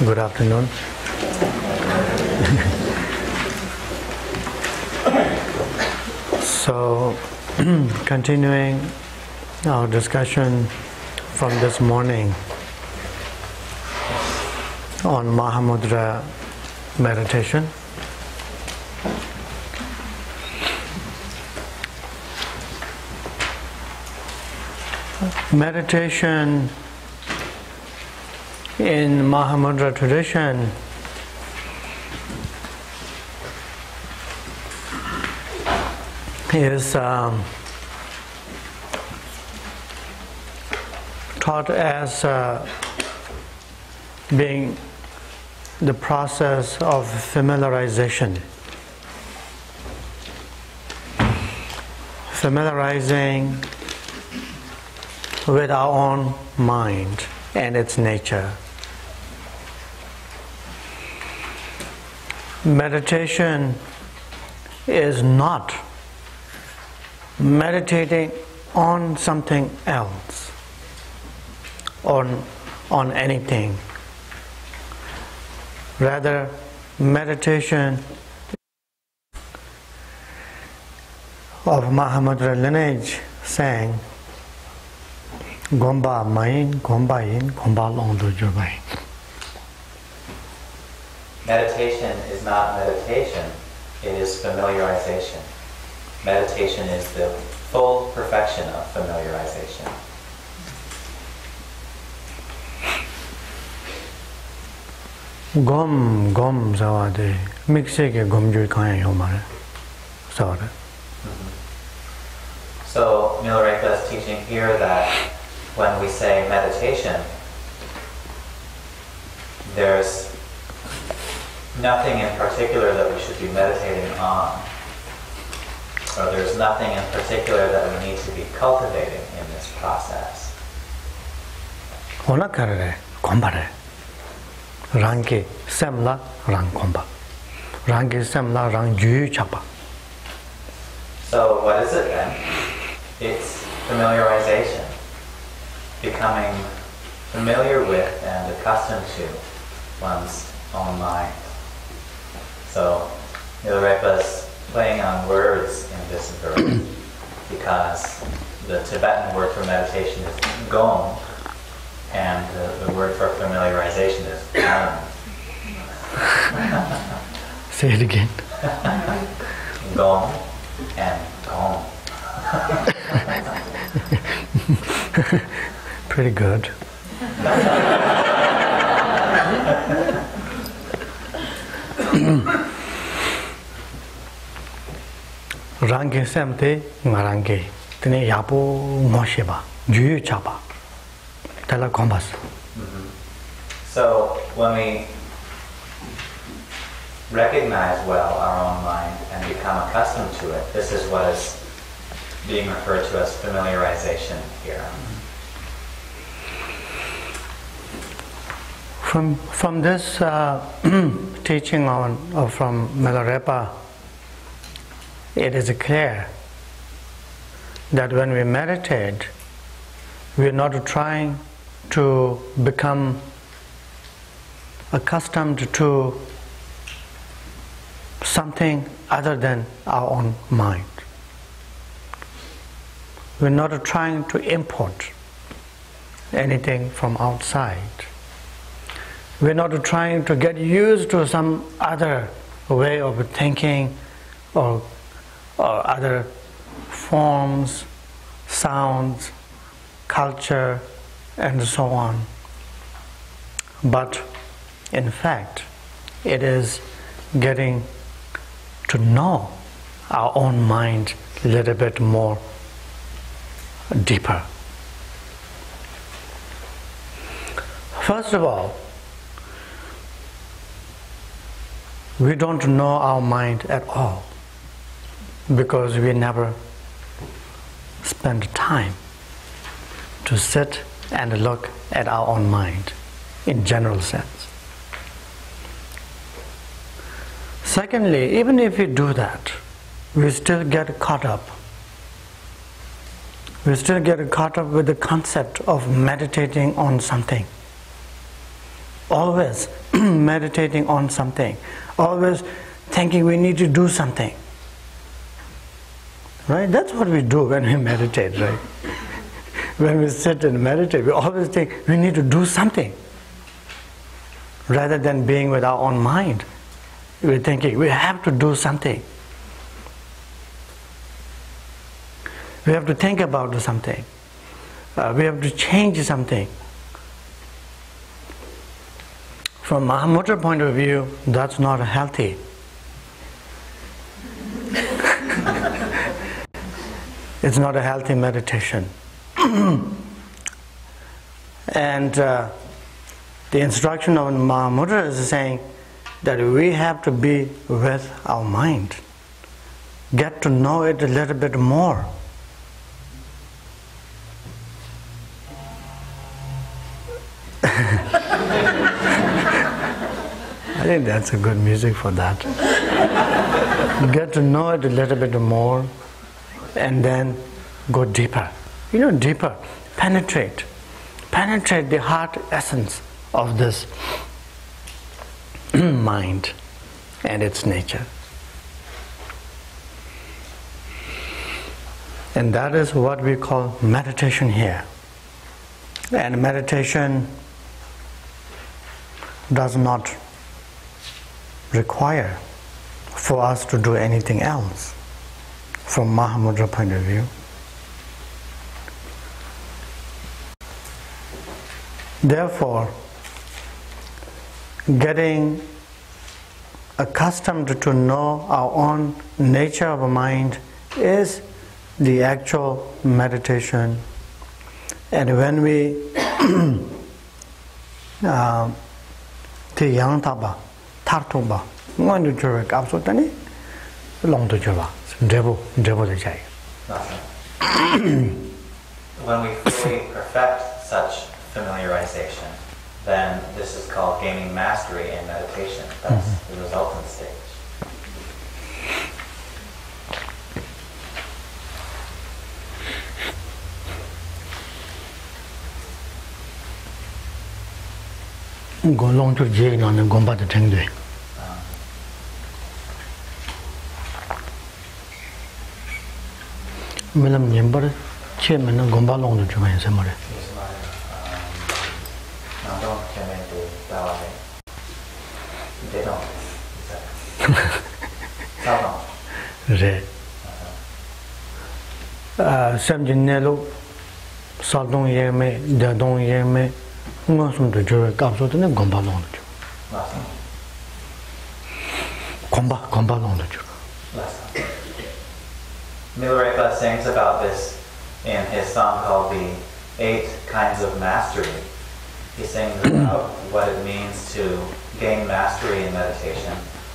Good afternoon. So, continuing our discussion from this morning on Mahamudra meditation. Meditation in Mahamudra tradition is taught as being the process of familiarization. Familiarizing with our own mind and its nature. Meditation is not meditating on something else, on anything. Rather, meditation of Mahamudra lineage saying, Gomba main, Gomba in, Gomba long do jubai. Meditation is not meditation, it is familiarization. Meditation is the full perfection of familiarization. Gom, gom sawade, mixe ke gom jui kaya yomare, sawade. So Milarepa is teaching here that when we say meditation, there's nothing in particular that we should be meditating on, or there's nothing in particular that we need to be cultivating in this process. So what is it then? It's familiarization, becoming familiar with and accustomed to one's own mind. So Milarepa is playing on words in this verse because the Tibetan word for meditation is gom, and the word for familiarization is gom. Say it again. Gom and gom. Pretty good. Rangi samte ngarangi tene yapo ngosheba juyu chaba tala kombas. So when we recognize well our own mind and become accustomed to it, this is what is being referred to as familiarization here. From this teaching from Milarepa, it is clear that when we meditate, we are not trying to become accustomed to something other than our own mind. We're not trying to import anything from outside. We're not trying to get used to some other way of thinking or other forms, sounds, culture, and so on. But in fact, it is getting to know our own mind a little bit more deeper. First of all, we don't know our mind at all because we never spend time to sit and look at our own mind in general sense. Secondly, even if we do that, we still get caught up. We still get caught up with the concept of meditating on something. always meditating on something, always thinking we need to do something. Right? That's what we do when we meditate, right? When we sit and meditate, we always think we need to do something. Rather than being with our own mind, we're thinking we have to do something. We have to think about something. We have to change something. From Mahamudra point of view, that's not healthy. It's not a healthy meditation. And the instruction of Mahamudra is saying that we have to be with our mind. Get to know it a little bit more. I think that's a good music for that. Get to know it a little bit more and then go deeper. You know, deeper. Penetrate. Penetrate the heart essence of this mind and its nature. And that is what we call meditation here. And meditation does not require for us to do anything else from Mahamudra point of view. Therefore, getting accustomed to know our own nature of mind is the actual meditation. And when we Tiyantaba, Tartuba, Mandu Churik, Absutani, Long to Chuba, Devil the Jay. When we fully perfect such familiarization, then this is called gaining mastery in meditation. That's the resultant stage. Go long to jail and go back to Tengde. Milam Yember, Chairman of Gomba long to Juma in Samara. Sam Ginello, Saldon Yeme, Dadon Yeme. Milarepa sings about this in his song called The Eight Kinds of Mastery. He sings about what it means to gain mastery in meditation,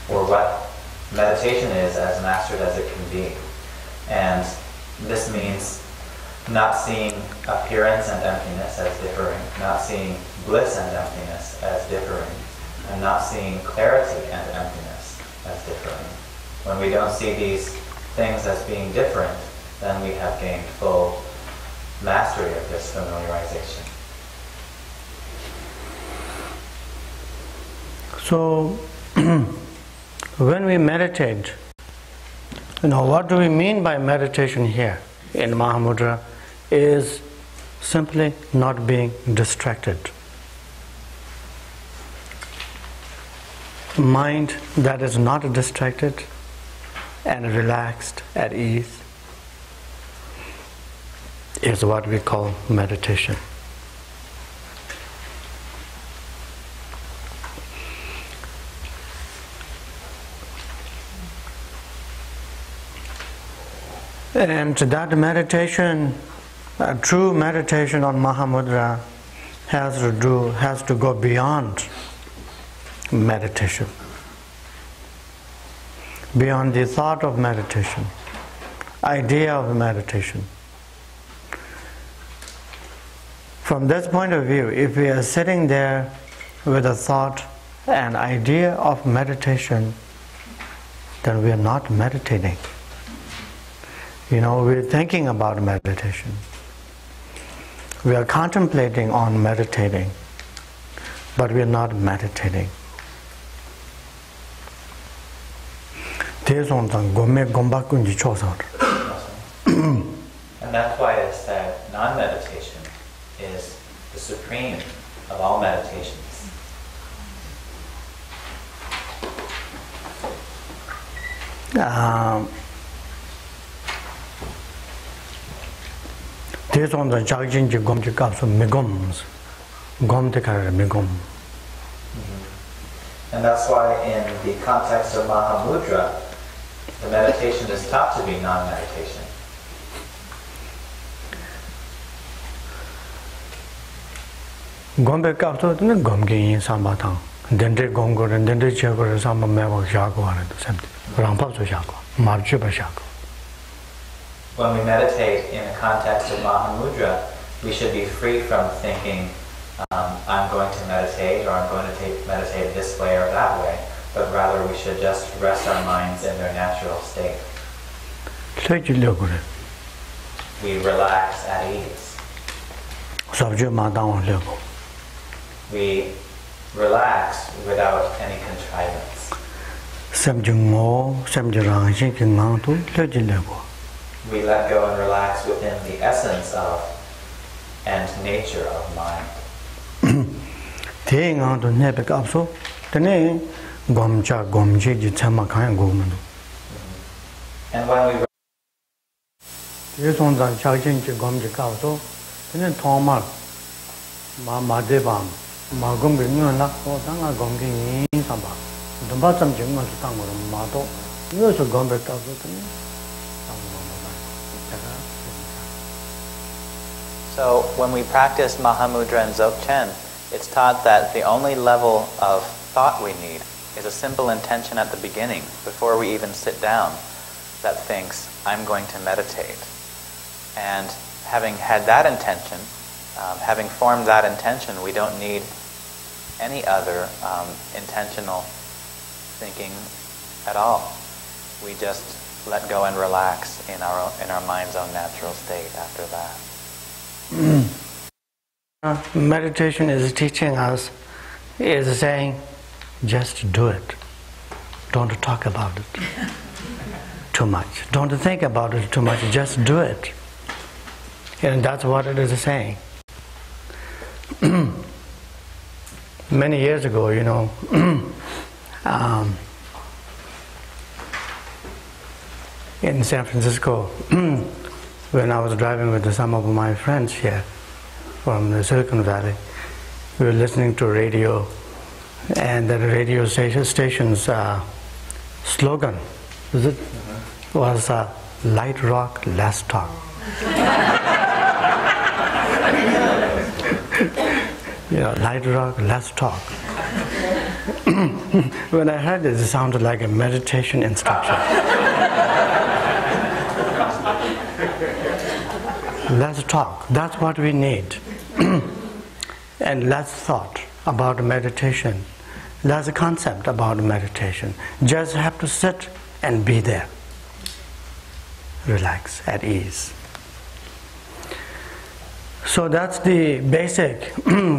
or what meditation is as mastered as it can be. And this means not seeing appearance and emptiness as differing, not seeing bliss and emptiness as differing, and not seeing clarity and emptiness as differing. When we don't see these things as being different, then we have gained full mastery of this familiarization. So, when we meditate, you know, what do we mean by meditation here in Mahamudra? Is simply not being distracted. Mind that is not distracted and relaxed at ease is what we call meditation. And that meditation, a true meditation on Mahamudra, has to go beyond meditation, beyond the thought of meditation, idea of meditation. From this point of view, if we are sitting there with a thought and idea of meditation, then we are not meditating. You know, we're thinking about meditation. We are contemplating on meditating. but we are not meditating. And that's why it's that non-meditation is the supreme of all meditations. This on the Jagjin Jigom Jigapsu Migoms. And that's why in the context of Mahamudra, the meditation is taught to be non-meditation. Gombe Kapsu Gomgi Sambatang. Dendri Gongur and Dendri Chagur Sama Meva Shago are the same thing. Rampapsu Shago, Marjuba Shago. When we meditate in the context of Mahamudra, we should be free from thinking, I'm going to meditate, or I'm going to meditate this way or that way, but rather we should just rest our minds in their natural state. We relax at ease. We relax without any contrivance. We let go and relax within the essence of and nature of mind. And when we So when we practice Mahamudra and Dzogchen, it's taught that the only level of thought we need is a simple intention at the beginning, before we even sit down, that thinks, I'm going to meditate. And having had that intention, having formed that intention, we don't need any other intentional thinking at all. We just let go and relax in our own, in our mind's own natural state after that. Meditation is teaching us, is saying, just do it. Don't talk about it too much. Don't think about it too much. Just do it. And that's what it is saying. Many years ago, you know, in San Francisco, when I was driving with some of my friends here from the Silicon Valley, we were listening to radio, and the radio station's slogan was light rock, less talk. You know, light rock, less talk. When I heard this, it sounded like a meditation instruction. Let's talk. That's what we need. And less thought about meditation. Less concept about meditation. Just have to sit and be there. Relax, at ease. So that's the basic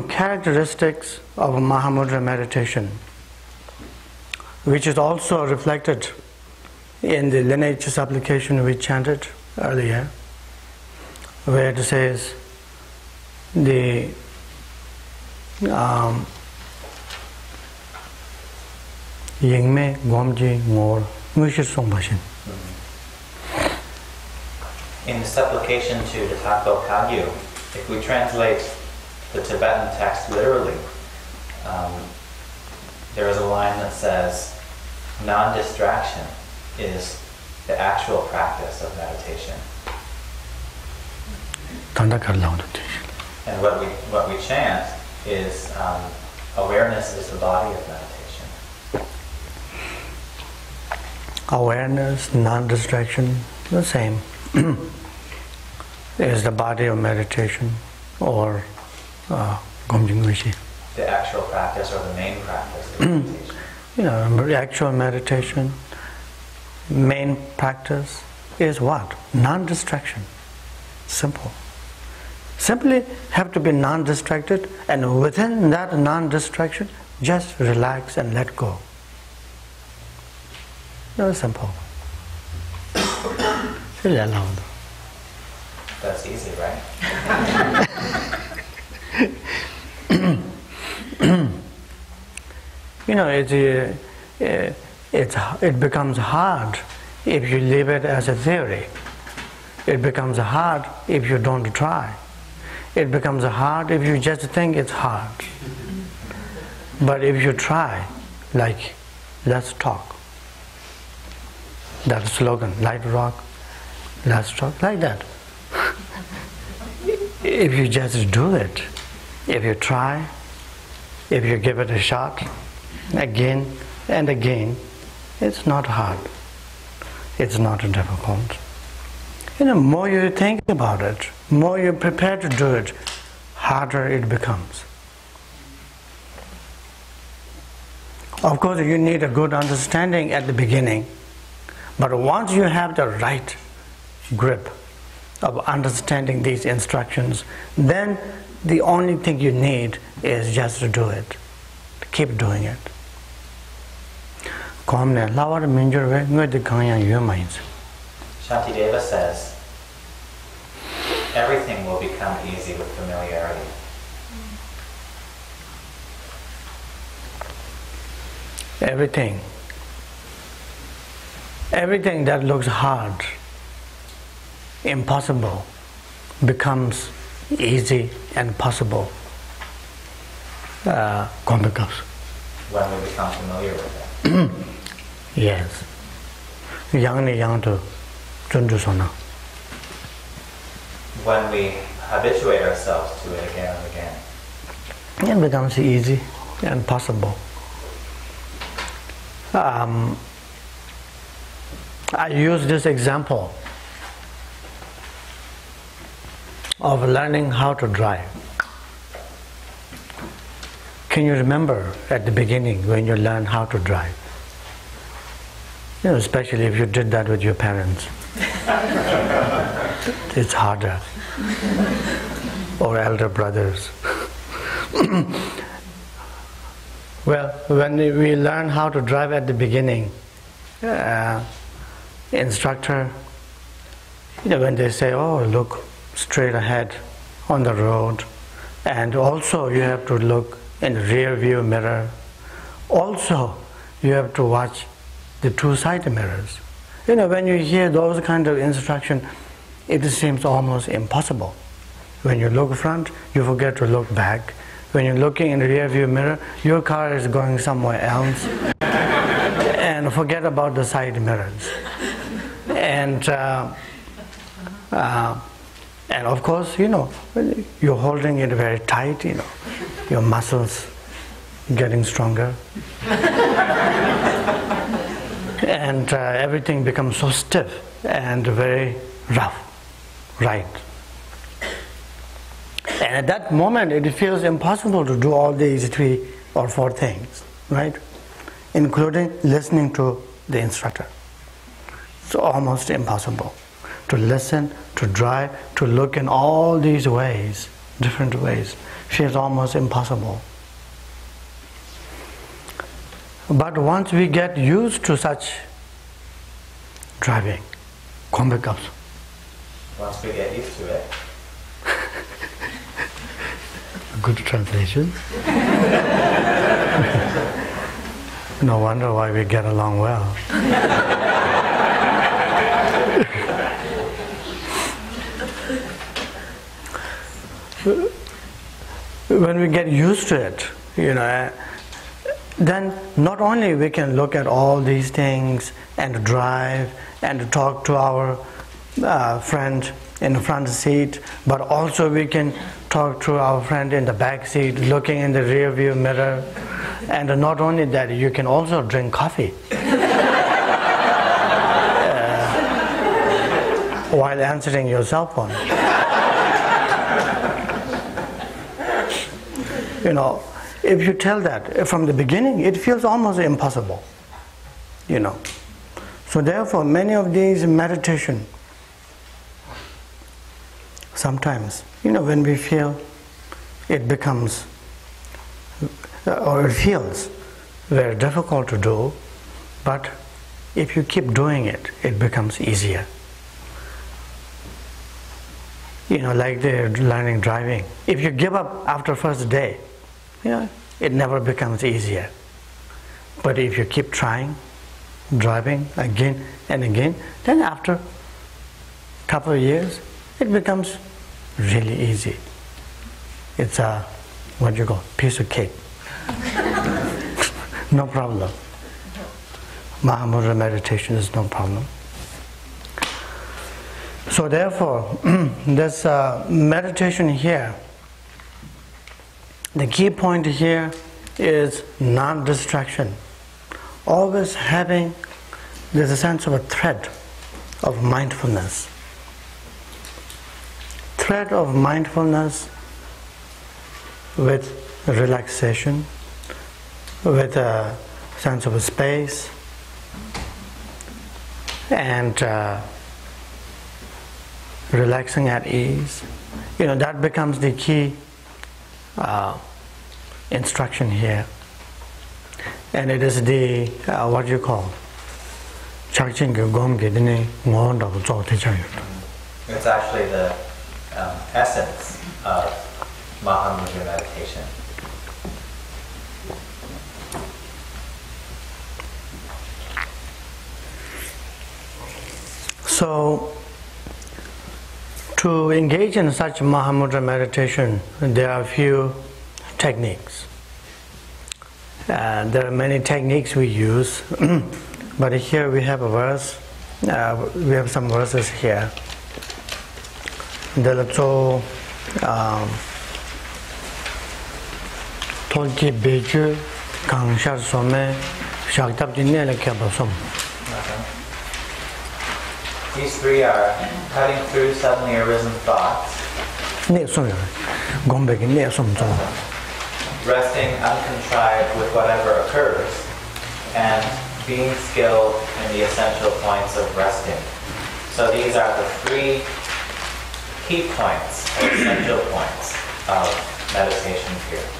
characteristics of Mahamudra meditation, which is also reflected in the lineage supplication we chanted earlier, where it says the Yingme Gomji Ngor Mushir Songbashin. In the supplication to Datakpo Kagyu, if we translate the Tibetan text literally, there is a line that says, non-distraction is the actual practice of meditation. And what we chant is awareness is the body of meditation. Awareness, non-distraction, the same, is the body of meditation, or Gomjingwishi. The actual practice, or the main practice of meditation. You know, the actual meditation, main practice is what? Non-distraction. Simple. Simply have to be non-distracted, and within that non-distraction, just relax and let go. Very simple. Really allowed. That's easy, right? You know, it becomes hard if you leave it as a theory. It becomes hard if you don't try. It becomes hard if you just think it's hard. But if you try, like, let's talk. That slogan, light rock, let's talk, like that. If you just do it, if you try, if you give it a shot, again and again, it's not hard. It's not difficult. You know, more you think about it, more you prepare to do it, harder it becomes. Of course, you need a good understanding at the beginning, but once you have the right grip of understanding these instructions, then the only thing you need is just to do it. Keep doing it. Shantideva says, everything will become easy with familiarity. Everything. Everything that looks hard, impossible, becomes easy and possible. When we become familiar with it. Yes. When we habituate ourselves to it again and again, it becomes easy and possible. I use this example of learning how to drive. Can you remember at the beginning when you learned how to drive? You know, especially if you did that with your parents. It's harder. Or elder brothers. Well, when we learn how to drive at the beginning, instructor, you know, when they say, oh, look straight ahead on the road, and also you have to look in the rear view mirror, also you have to watch the two-side mirrors. You know, when you hear those kind of instruction, it seems almost impossible. When you look front, you forget to look back. When you're looking in the rear view mirror, your car is going somewhere else. And forget about the side mirrors. And of course, you know, you're holding it very tight, you know, your muscles getting stronger. And everything becomes so stiff and very rough, right? And at that moment, it feels impossible to do all these 3 or 4 things, right? Including listening to the instructor. It's almost impossible to listen, to drive, to look in all these ways, different ways. Feels almost impossible. But once we get used to such driving, once we get used to it. Good translation. No wonder why we get along well. When we get used to it, you know, then not only we can look at all these things and drive and talk to our friend in the front seat, but also we can talk to our friend in the back seat, looking in the rear view mirror. And not only that, you can also drink coffee while answering your cell phone. You know, if you tell that from the beginning, it feels almost impossible, you know. So therefore, many of these meditation sometimes, when we feel, it becomes, or it feels very difficult to do, but if you keep doing it, it becomes easier. Like they're learning driving. If you give up after first day, it never becomes easier. But if you keep trying, driving again and again, then after a couple of years, it becomes really easy. It's a, piece of cake. No problem. Mahamudra meditation is no problem. So therefore, this meditation here, the key point here is non-distraction. Always having a sense of a thread of mindfulness. Thread of mindfulness with relaxation, with a sense of a space, and relaxing at ease. That becomes the key instruction here. And it is the, it's actually the essence of Mahamudra meditation. So, to engage in such Mahamudra meditation, there are a few techniques. There are many techniques we use, but here we have a verse, we have some verses here. Delatso Tolki Beju Kangshar Some Shaktab Dinela Kabasum. These three are cutting through suddenly arisen thoughts. Resting uncontrived with whatever occurs, and being skilled in the essential points of resting. So these are the three key points, essential points of meditation here.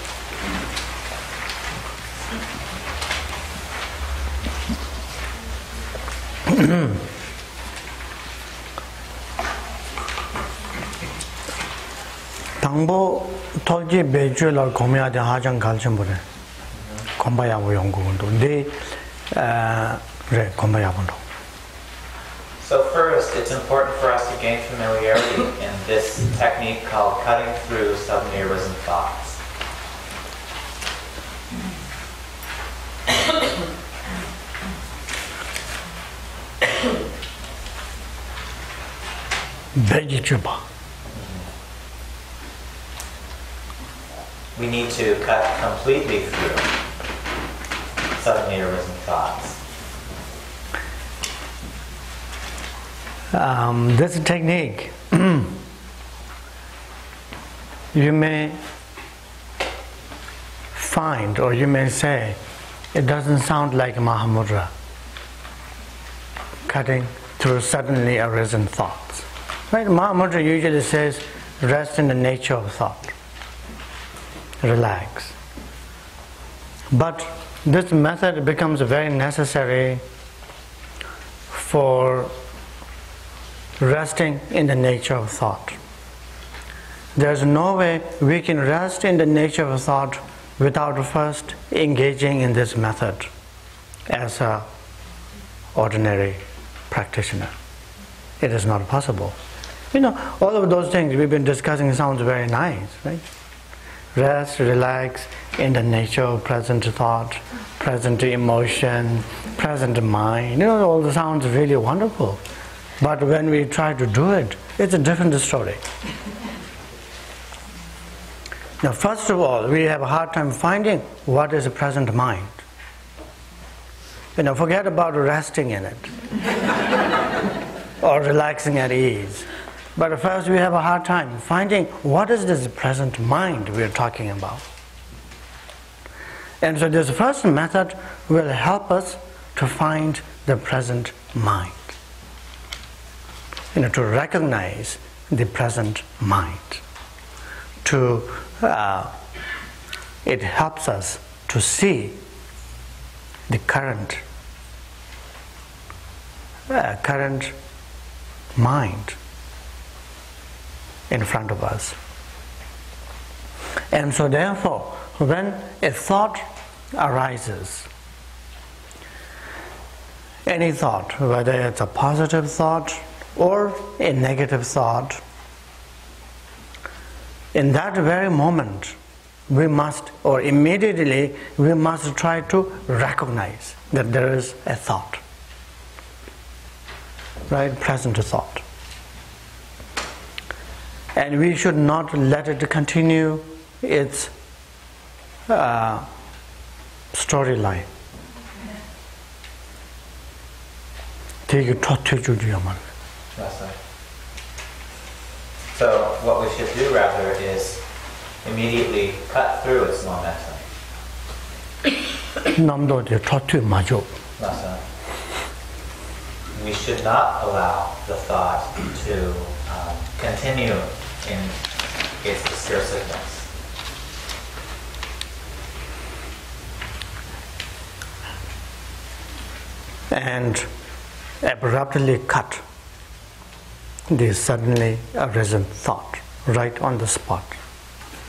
당보 털기 매주에 날 고민하지 하장 갈증 보내. 건바야고 연구운도. 네, 그래 건바야고도. So first, it's important for us to gain familiarity in this technique called cutting through suddenly arisen thoughts. 배기 주봐. We need to cut completely through suddenly arisen thoughts. This technique, you may find, or you may say, it doesn't sound like Mahamudra, cutting through suddenly arisen thoughts. Right? Mahamudra usually says, rest in the nature of thought. Relax. But this method becomes very necessary for resting in the nature of thought. There's no way we can rest in the nature of thought without first engaging in this method as an ordinary practitioner. It is not possible. All of those things we've been discussing sounds very nice, right? Rest, relax in the nature of present thought, present emotion, present mind. All this sounds really wonderful. But when we try to do it, it's a different story. Now, first of all, we have a hard time finding what is a present mind. Forget about resting in it or relaxing at ease. But first we have a hard time finding what is this present mind we are talking about. And so this first method will help us to find the present mind. To recognize the present mind. It helps us to see the current mind in front of us. And so therefore, when a thought arises, any thought, whether it's a positive thought or a negative thought, in that very moment we must, or immediately we must, try to recognize that there is a thought, right? Present thought. And we should not let it continue its storyline. So what we should do rather is immediately cut through its momentum. We should not allow the thought to continue in its discursiveness. And abruptly cut the suddenly arisen thought right on the spot.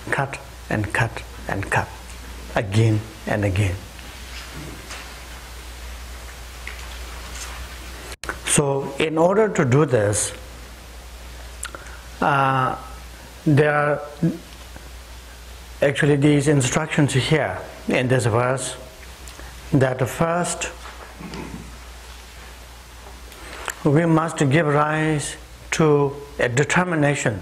Cut and cut and cut, again and again. So in order to do this, there are actually these instructions here in this verse, that first we must give rise to a determination,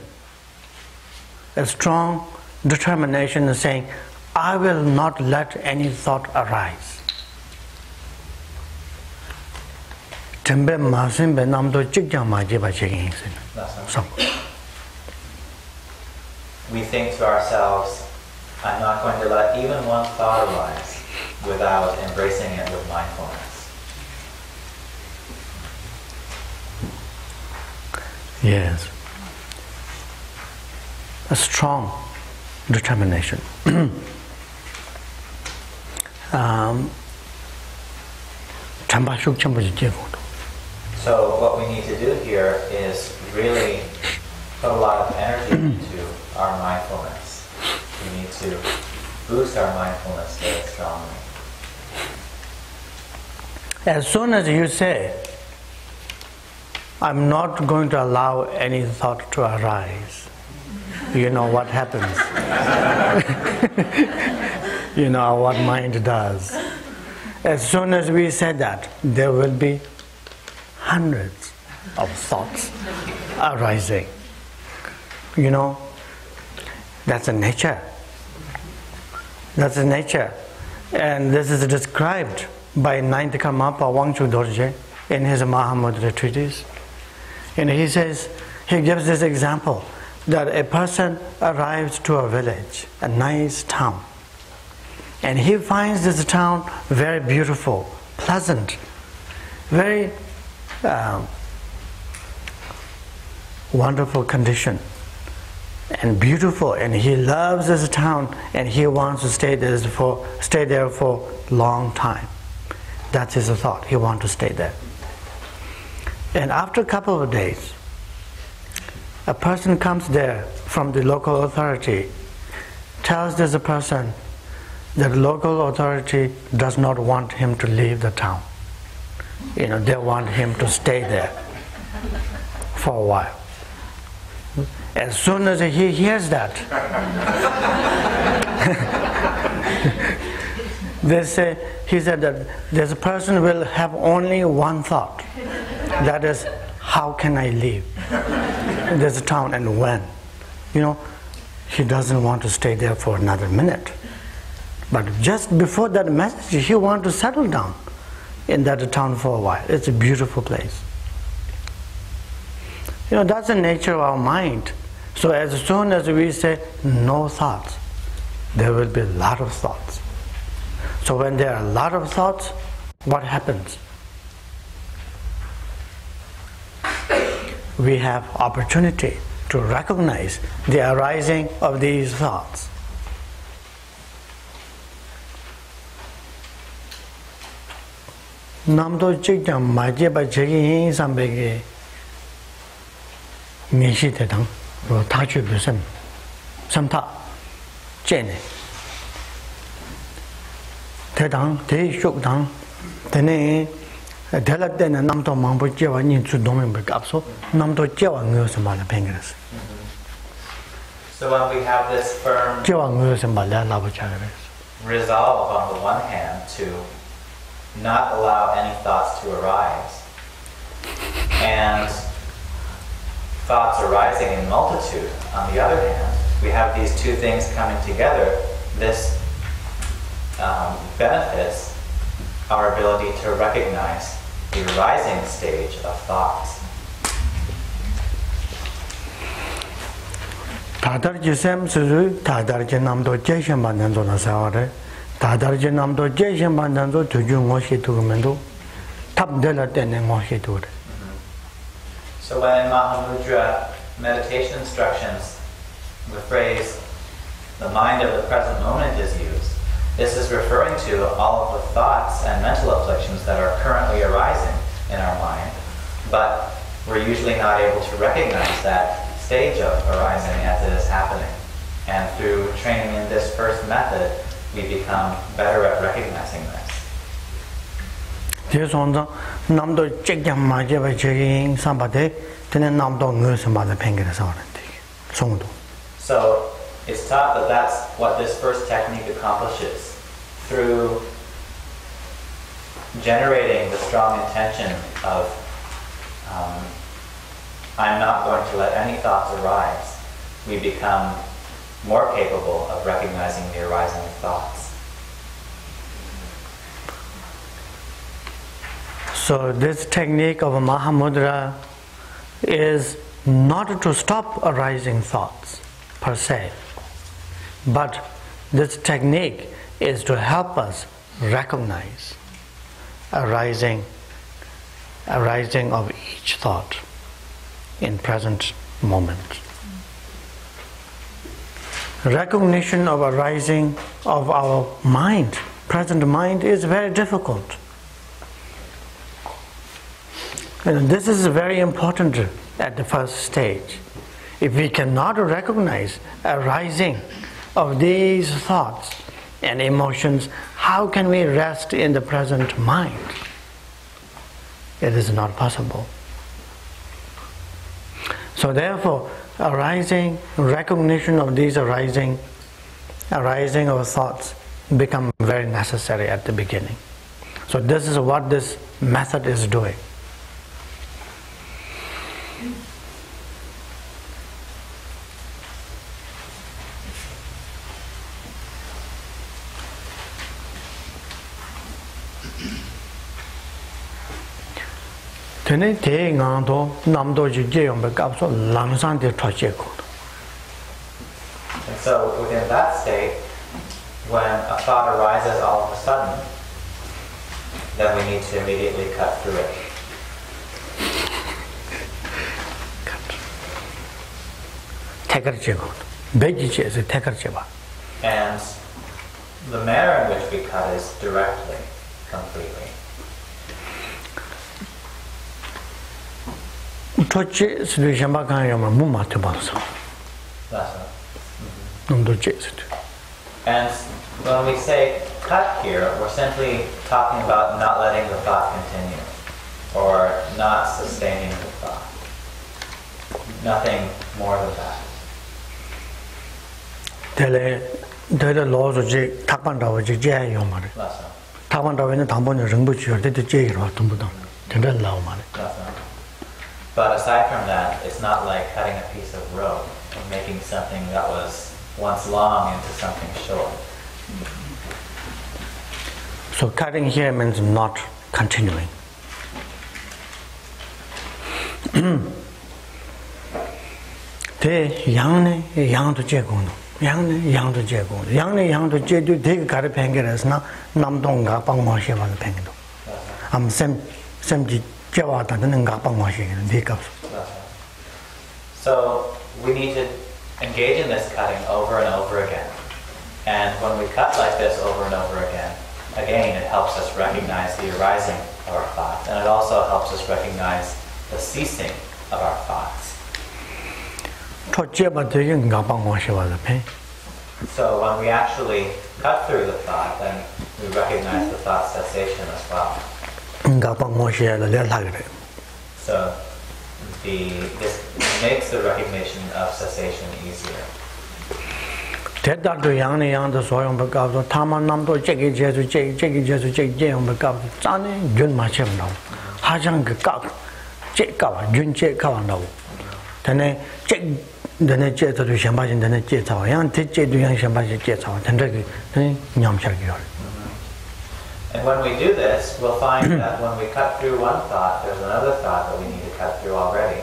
a strong determination in saying, I will not let any thought arise. We think to ourselves, I'm not going to let even one thought arise without embracing it with mindfulness. Yes, a strong determination. So what we need to do here is really put a lot of energy into our mindfulness. We need to boost our mindfulness very strongly. As soon as you say, I'm not going to allow any thought to arise, you know what happens. You know what mind does. As soon as we say that, there will be hundreds of thoughts arising. You know, that's a nature. That's a nature. And this is described by ninth Karmapa Wang Chu Dorje in his Mahamudra treatise. And he says, he gives this example, that a person arrives to a village, a nice town, and he finds this town very beautiful, pleasant, very wonderful condition, and beautiful, and he loves this town, and he wants to stay there for a long time. That's his thought, he wants to stay there. And after a couple of days, a person comes there from the local authority, tells this person that local authority does not want him to leave the town. You know, they want him to stay there for a while. As soon as he hears that, they say, he said that this person will have only one thought. That is, how can I leave this town and when? You know, he doesn't want to stay there for another minute. But just before that message, he wants to settle down in that town for a while. It's a beautiful place. You know, that's the nature of our mind. So as soon as we say no thoughts, there will be a lot of thoughts. So when there are a lot of thoughts, what happens? We have opportunity to recognize the arising of these thoughts. Namdo chikjam majeba chegi sambege meshi tetang tachu busem samta chene tetang te shuk tang tene delak tene namdo mambo chewa nin su domen bekapso namdo chewa ngyosemala pengres. So when we have this firm resolve on the one hand to not allow any thoughts to arise, and thoughts arising in multitude, on the other hand, we have these two things coming together. This benefits our ability to recognize the arising stage of thoughts. 다다르제 남도 제신 반단도 두중 것이 두면도 탑될 때는 것이 두래. So when in Mahamudra meditation instructions, the phrase "the mind of the present moment" is used, this is referring to all of the thoughts and mental afflictions that are currently arising in our mind, but we're usually not able to recognize that stage of arising as it is happening. And through training in this first method, we become better at recognizing this. So it's taught that that's what this first technique accomplishes. Through generating the strong intention of I'm not going to let any thoughts arise, we become more capable of recognizing the arising of thoughts. So this technique of Mahamudra is not to stop arising thoughts per se, but this technique is to help us recognize arising of each thought in present moment. Recognition of arising of our mind, present mind, is very difficult. And this is very important at the first stage. If we cannot recognize arising of these thoughts and emotions, how can we rest in the present mind? It is not possible. So therefore, arising, recognition of these arising of thoughts become very necessary at the beginning. So this is what this method is doing. And so within that state, when a thought arises all of a sudden, then we need to immediately cut through it. And the manner in which we cut is directly, completely. And when we say cut here, we're simply talking about not letting the thought continue, or not sustaining the thought. Nothing more than that. But aside from that, it's not like cutting a piece of rope and making something that was once long into something short. So cutting here means not continuing. So we need to engage in this cutting over and over again. And when we cut like this over and over again, again, it helps us recognize the arising of our thoughts, and it also helps us recognize the ceasing of our thoughts. So when we actually cut through the thought, then we recognize the thought cessation as well. So this makes the recognition of cessation easier. And when we do this, we'll find that when we cut through one thought, there's another thought that we need to cut through already.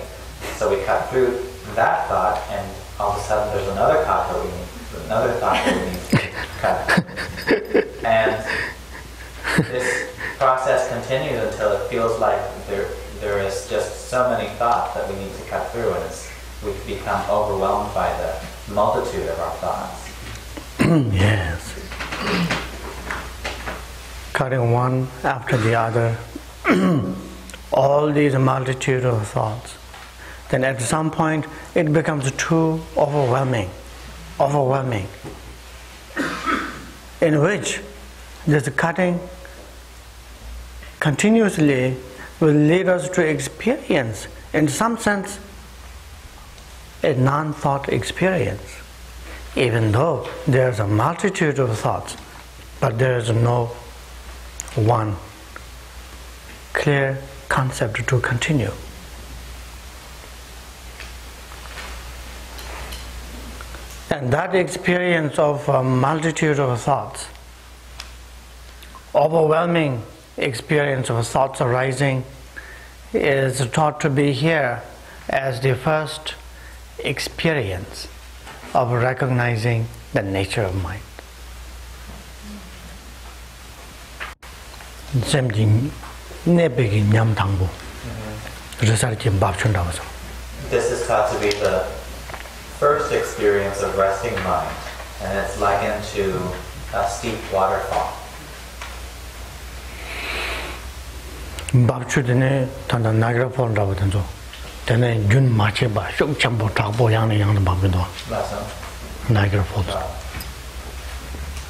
So we cut through that thought, and all of a sudden there's another thought that we need. Another thought that we need to cut. And this process continues until it feels like there is just so many thoughts that we need to cut through, and we become overwhelmed by the multitude of our thoughts. Yes. Cutting one after the other, all these multitude of thoughts. Then at some point it becomes too overwhelming. In which this cutting continuously will lead us to experience, in some sense, a non-thought experience. Even though there is a multitude of thoughts, but there is no one clear concept to continue. And that experience of a multitude of thoughts, overwhelming experience of thoughts arising, is taught to be here as the first experience of recognizing the nature of mind. This is thought to be the first experience of resting mind, and it's likened to a steep waterfall.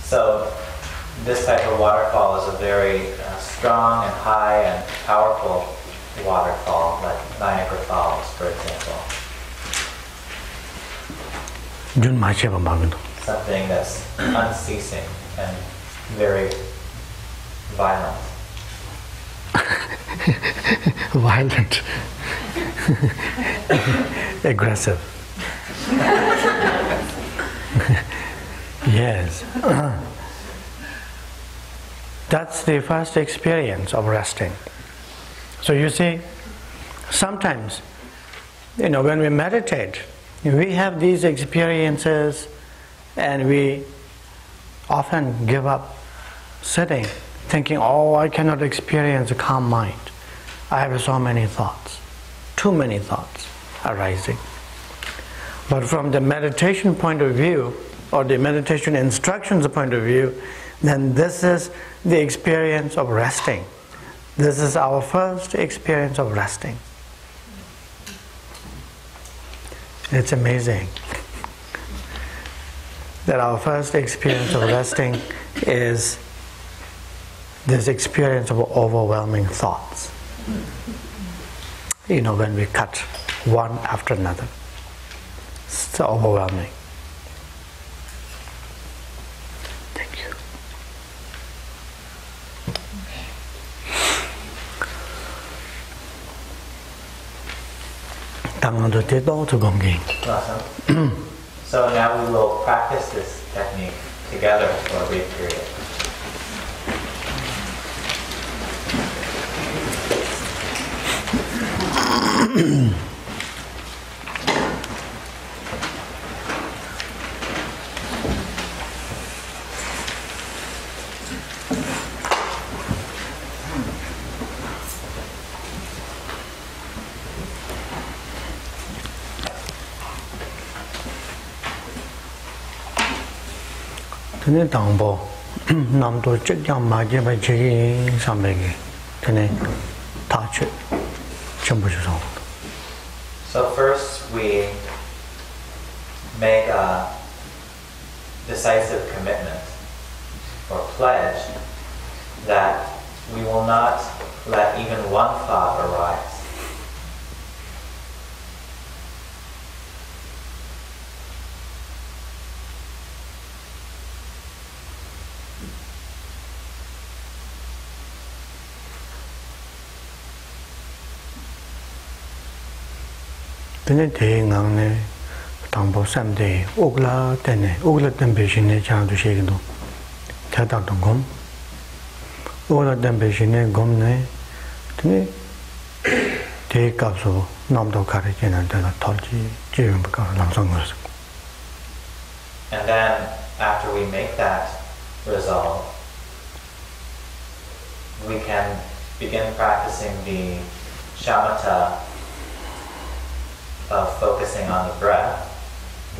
So this type of waterfall is a very strong and high and powerful waterfall, like Niagara Falls, for example. Something that's unceasing and very violent. Violent. Aggressive. Yes. That's the first experience of resting. So you see, sometimes, you know, when we meditate, we have these experiences and we often give up sitting, thinking, oh, I cannot experience a calm mind. I have so many thoughts, too many thoughts arising. But from the meditation point of view, or the meditation instructions point of view, then this is the experience of resting. This is our first experience of resting. It's amazing that our first experience of resting is this experience of overwhelming thoughts. You know, when we cut one after another, it's overwhelming. Thank you. Awesome. So now we will practice this technique together for a brief period. Tene Tangbo, Nam to Chit Yang Maji by Chigi Sambegi, Tene Tachi Chambuchon. So, first we make a decisive commitment or pledge that we will not let even one thought arise. And then, after we make that resolve, we can begin practicing the shamatha of focusing on the breath,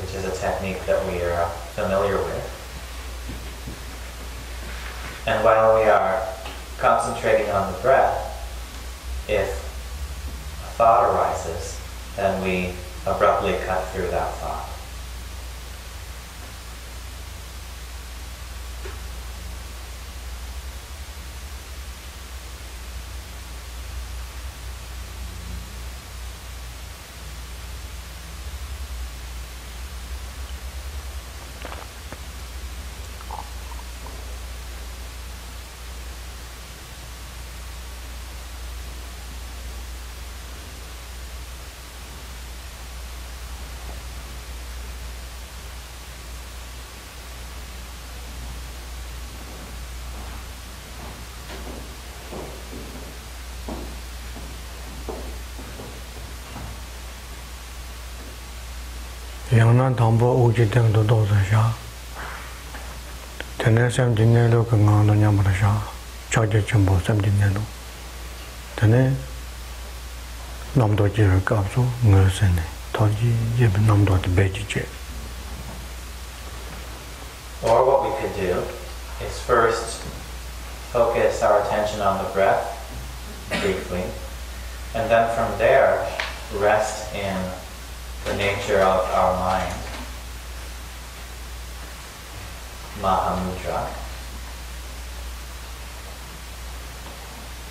which is a technique that we are familiar with. And while we are concentrating on the breath, if a thought arises, then we abruptly cut through that thought. Or what we could do is first focus our attention on the breath briefly, and then from there rest in the nature of our mind, Mahamudra.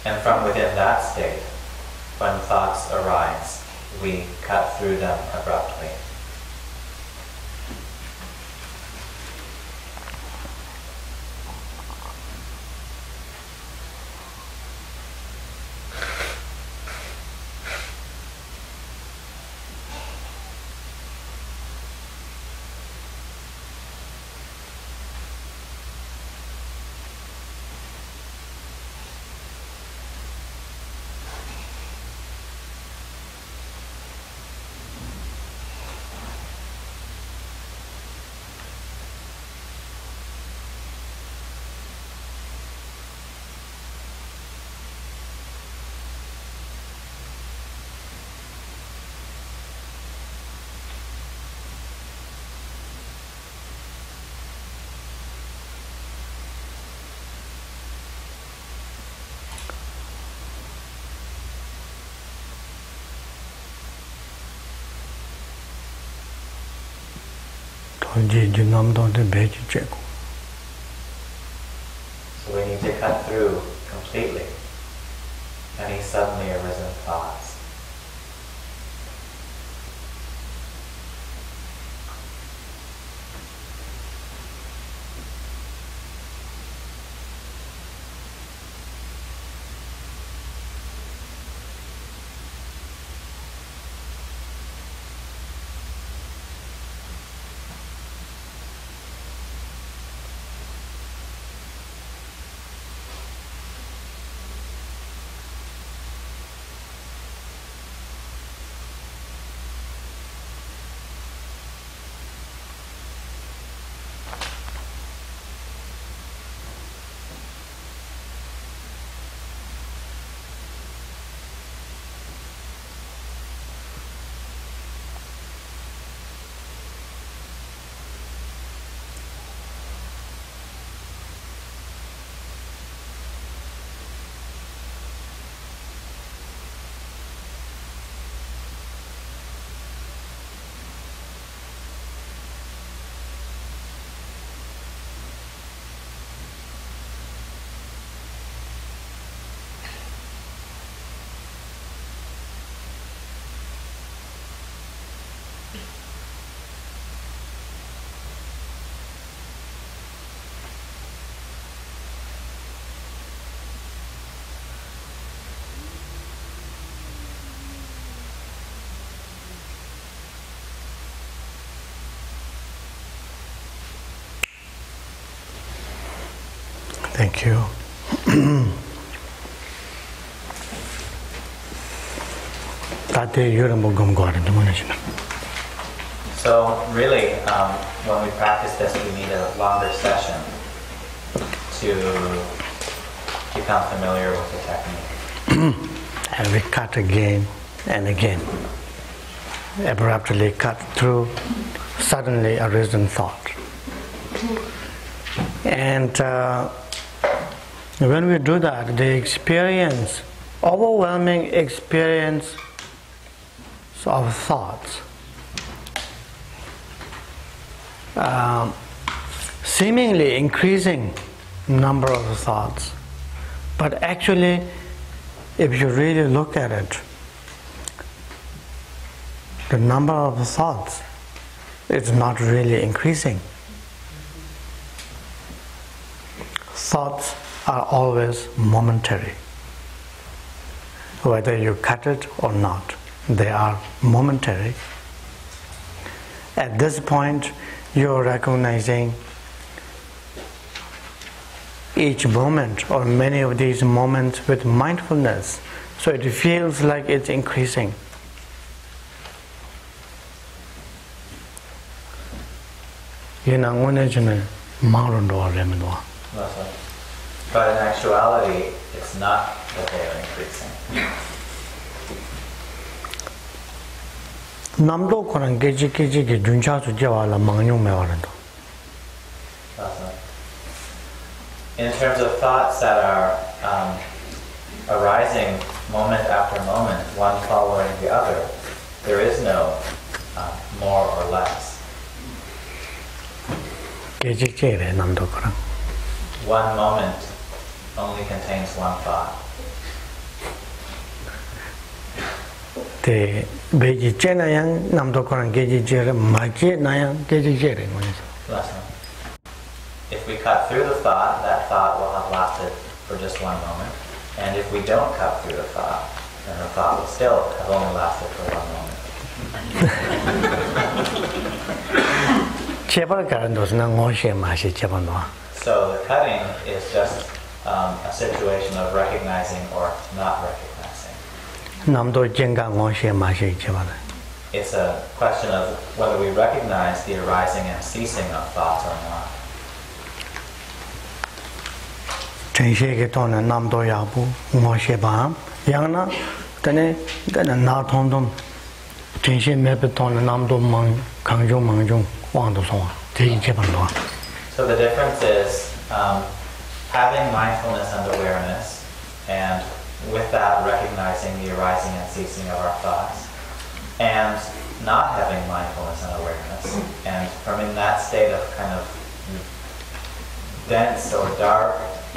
And from within that state, when thoughts arise, we cut through them abruptly. So we need to cut through completely any suddenly arisen thoughts. Thank you. So really, when we practice this, we need a longer session to become familiar with the technique. And we cut again and again. Abruptly cut through suddenly arisen thought. And when we do that, the experience, overwhelming experience of thoughts, seemingly increasing number of thoughts, but actually, if you really look at it, the number of thoughts is not really increasing. Thoughts are always momentary, whether you cut it or not. They are momentary. At this point, you're recognizing each moment or many of these moments with mindfulness, so it feels like it's increasing. But in actuality, it's not that they are increasing. In terms of thoughts that are arising moment after moment, one following the other, there is no more or less. One moment only contains one thought. If we cut through the thought, that thought will have lasted for just one moment. And if we don't cut through the thought, then the thought will still have only lasted for one moment. So the cutting is just a situation of recognizing or not recognizing. It's a question of whether we recognize the arising and ceasing of thoughts or not. So the difference is having mindfulness and awareness, and with that, recognizing the arising and ceasing of our thoughts, and not having mindfulness and awareness, and from in that state of kind of dense or dark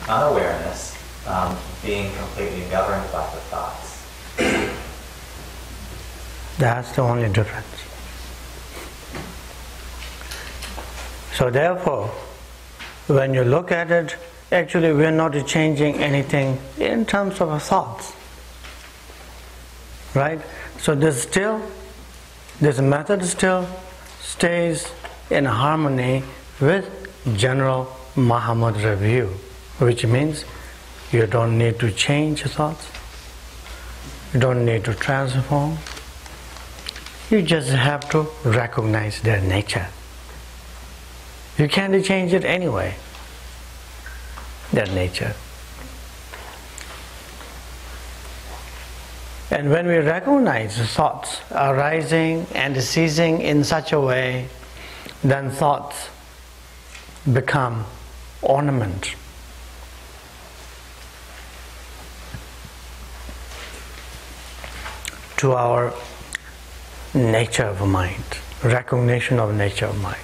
unawareness, being completely governed by the thoughts. That's the only difference. So therefore, when you look at it, actually, we're not changing anything in terms of our thoughts, right? So this method still stays in harmony with general Mahamudra view, which means you don't need to change your thoughts, you don't need to transform, you just have to recognize their nature. You can't change it anyway. Their nature. And when we recognize thoughts arising and ceasing in such a way, then thoughts become ornament. To our nature of mind, recognition of nature of mind.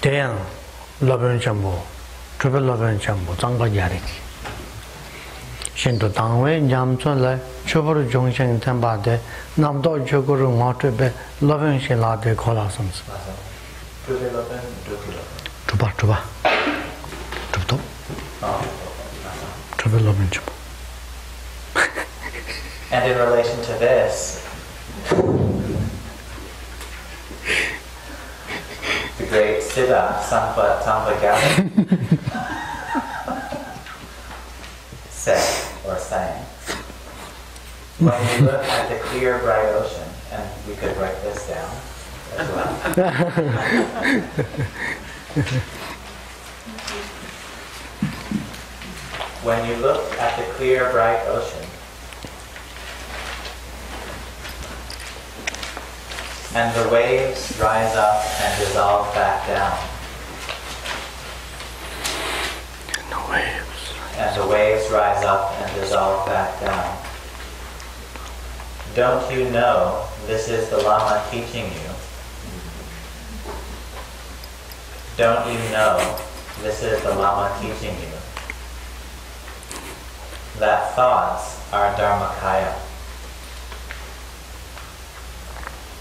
Then, loving chambo, triple loving chambo, Tanga Yariki. Shinto Tangway, Yamson, like Chuburu Junction Tambade, Namdo Joguru Motrebe, loving Shilla de Colasons. Tuba Tuba. Tuba. Triple loving chambo. And in relation to this, the great siddha, sampa gathering, said or sang. When we look at the clear, bright ocean, and we could write this down as well. When you look at the clear, bright ocean and the waves rise up and dissolve back down and the waves rise up and dissolve back down, don't you know this is the Lama teaching you? Don't you know this is the Lama teaching you? That thoughts are Dharmakaya.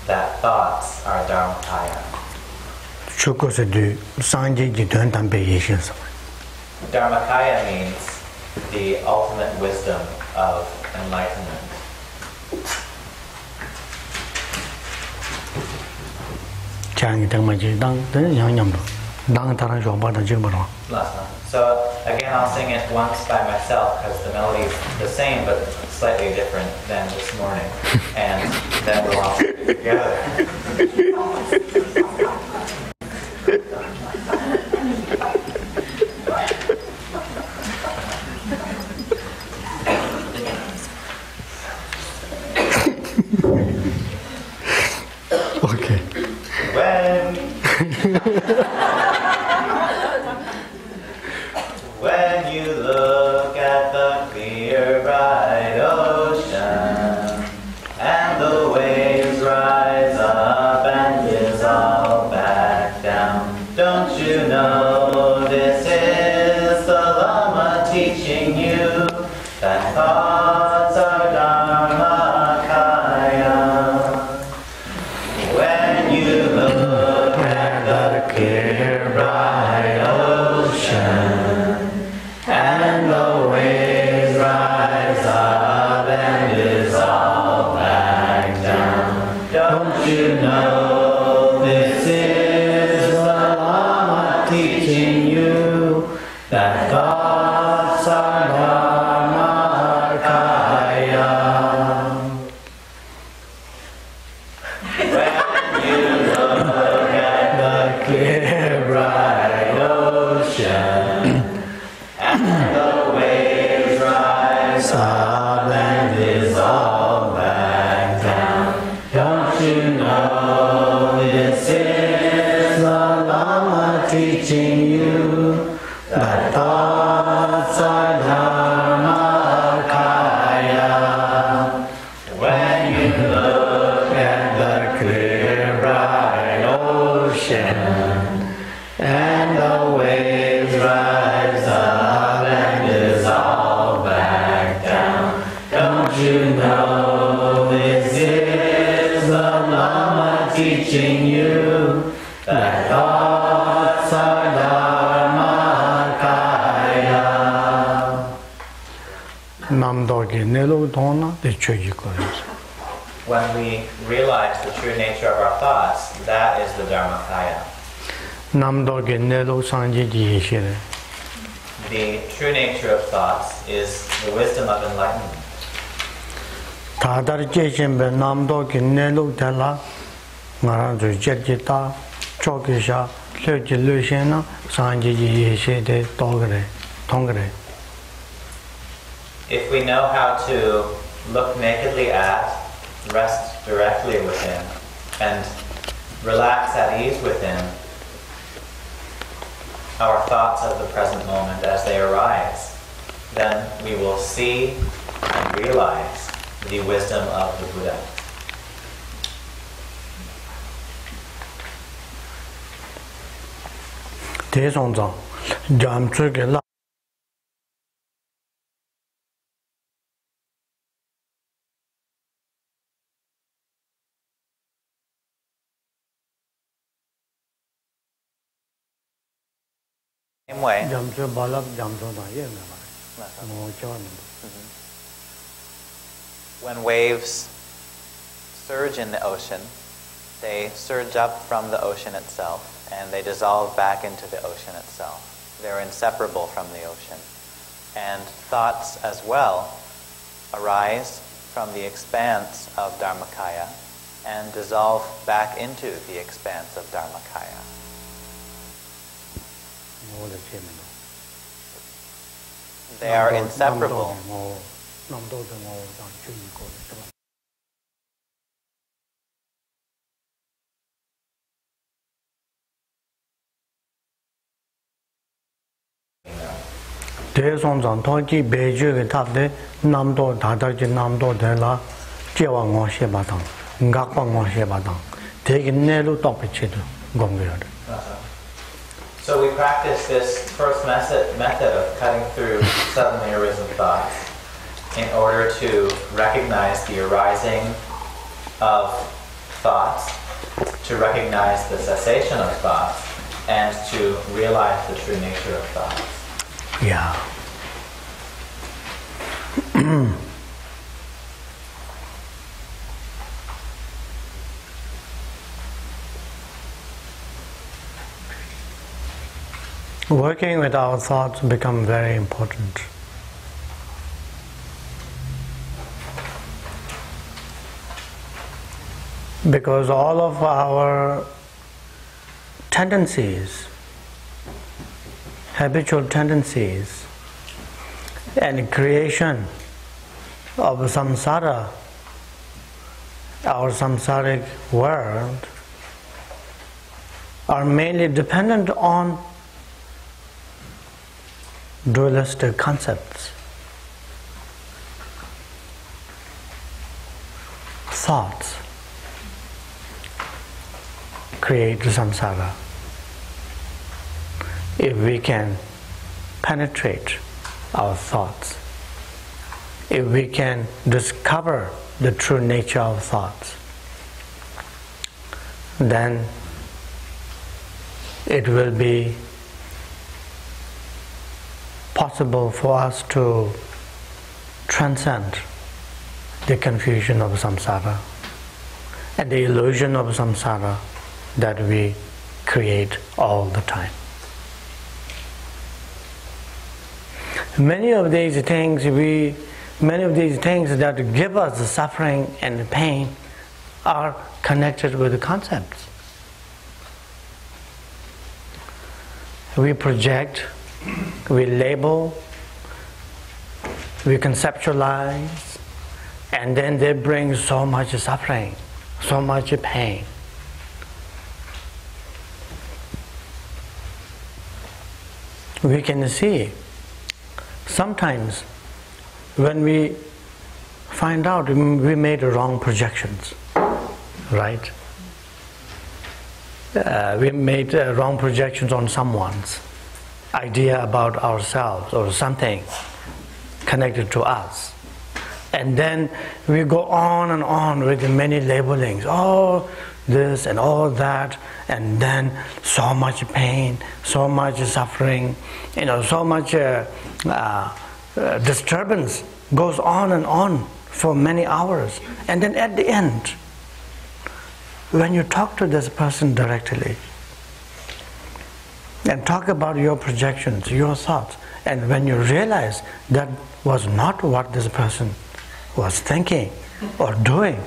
That thoughts are Dharmakaya. Dharmakaya means the ultimate wisdom of enlightenment. So again, I'll sing it once by myself because the melody is the same but slightly different than this morning, and then we'll all sing it together. Okay. When you look at the clear, bright ocean, and the waves rise up and dissolve back down, don't you know this is the Lama teaching you that thoughts are Dharmakaya. When you look at the clear, bright ocean, when we realize the true nature of our thoughts, that is the Dharmakaya. The true nature of thoughts is the wisdom of enlightenment. If we know how to look nakedly at, rest directly within, and relax at ease within our thoughts of the present moment as they arise, then we will see and realize the wisdom of the Buddha. Same way. When waves surge in the ocean, They surge up from the ocean itself, and they dissolve back into the ocean itself. They're inseparable from the ocean. And thoughts as well arise from the expanse of Dharmakaya and dissolve back into the expanse of Dharmakaya. They are inseparable. So we practice this first method of cutting through suddenly arisen thoughts in order to recognize the arising of thoughts, to recognize the cessation of thoughts, and to realize the true nature of thoughts. Yeah. Working with our thoughts become very important. Because all of our tendencies, habitual tendencies, and creation of samsara, our samsaric world, are mainly dependent on dualistic concepts, thoughts create samsara. If we can penetrate our thoughts, if we can discover the true nature of thoughts, then it will be possible for us to transcend the confusion of samsara and the illusion of samsara that we create all the time. Many of these things that give us the suffering and the pain are connected with the concepts. We project, we label, we conceptualize, and then they bring so much suffering, so much pain. We can see sometimes when we find out we made wrong projections, right? We made wrong projections on someone's idea about ourselves or something connected to us. And then we go on and on with many labelings, all this and all that, and then so much pain, so much suffering, you know, so much disturbance goes on and on for many hours. And then at the end, when you talk to this person directly and talk about your projections, your thoughts, and when you realize that was not what this person was thinking or doing,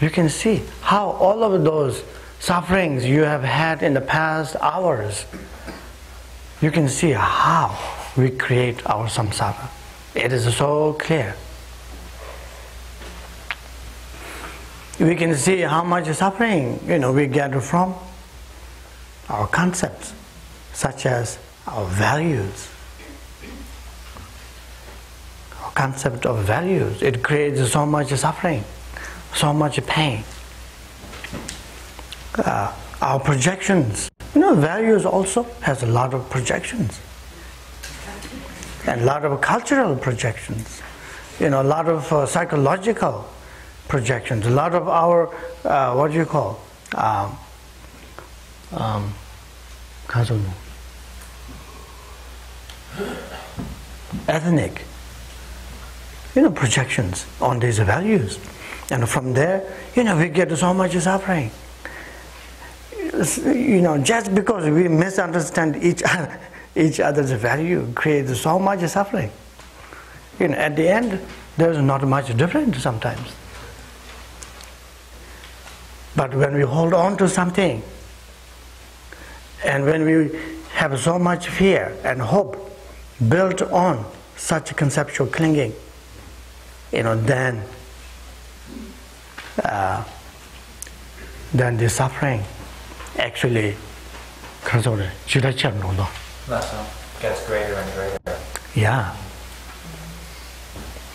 you can see how all of those sufferings you have had in the past hours, you can see how we create our samsara. It is so clear. We can see how much suffering, you know, we get from our concepts, such as our values. Our concept of values, it creates so much suffering, so much pain. Our projections, you know, values also has a lot of projections, and a lot of cultural projections, you know, a lot of psychological projections, a lot of our ethnic, you know, projections on these values. And from there, we get so much suffering. Just because we misunderstand each other's value creates so much suffering. At the end, there's not much difference sometimes. But when we hold on to something, and when we have so much fear and hope built on such conceptual clinging, then the suffering actually comes over. Lesson gets greater and greater. Yeah.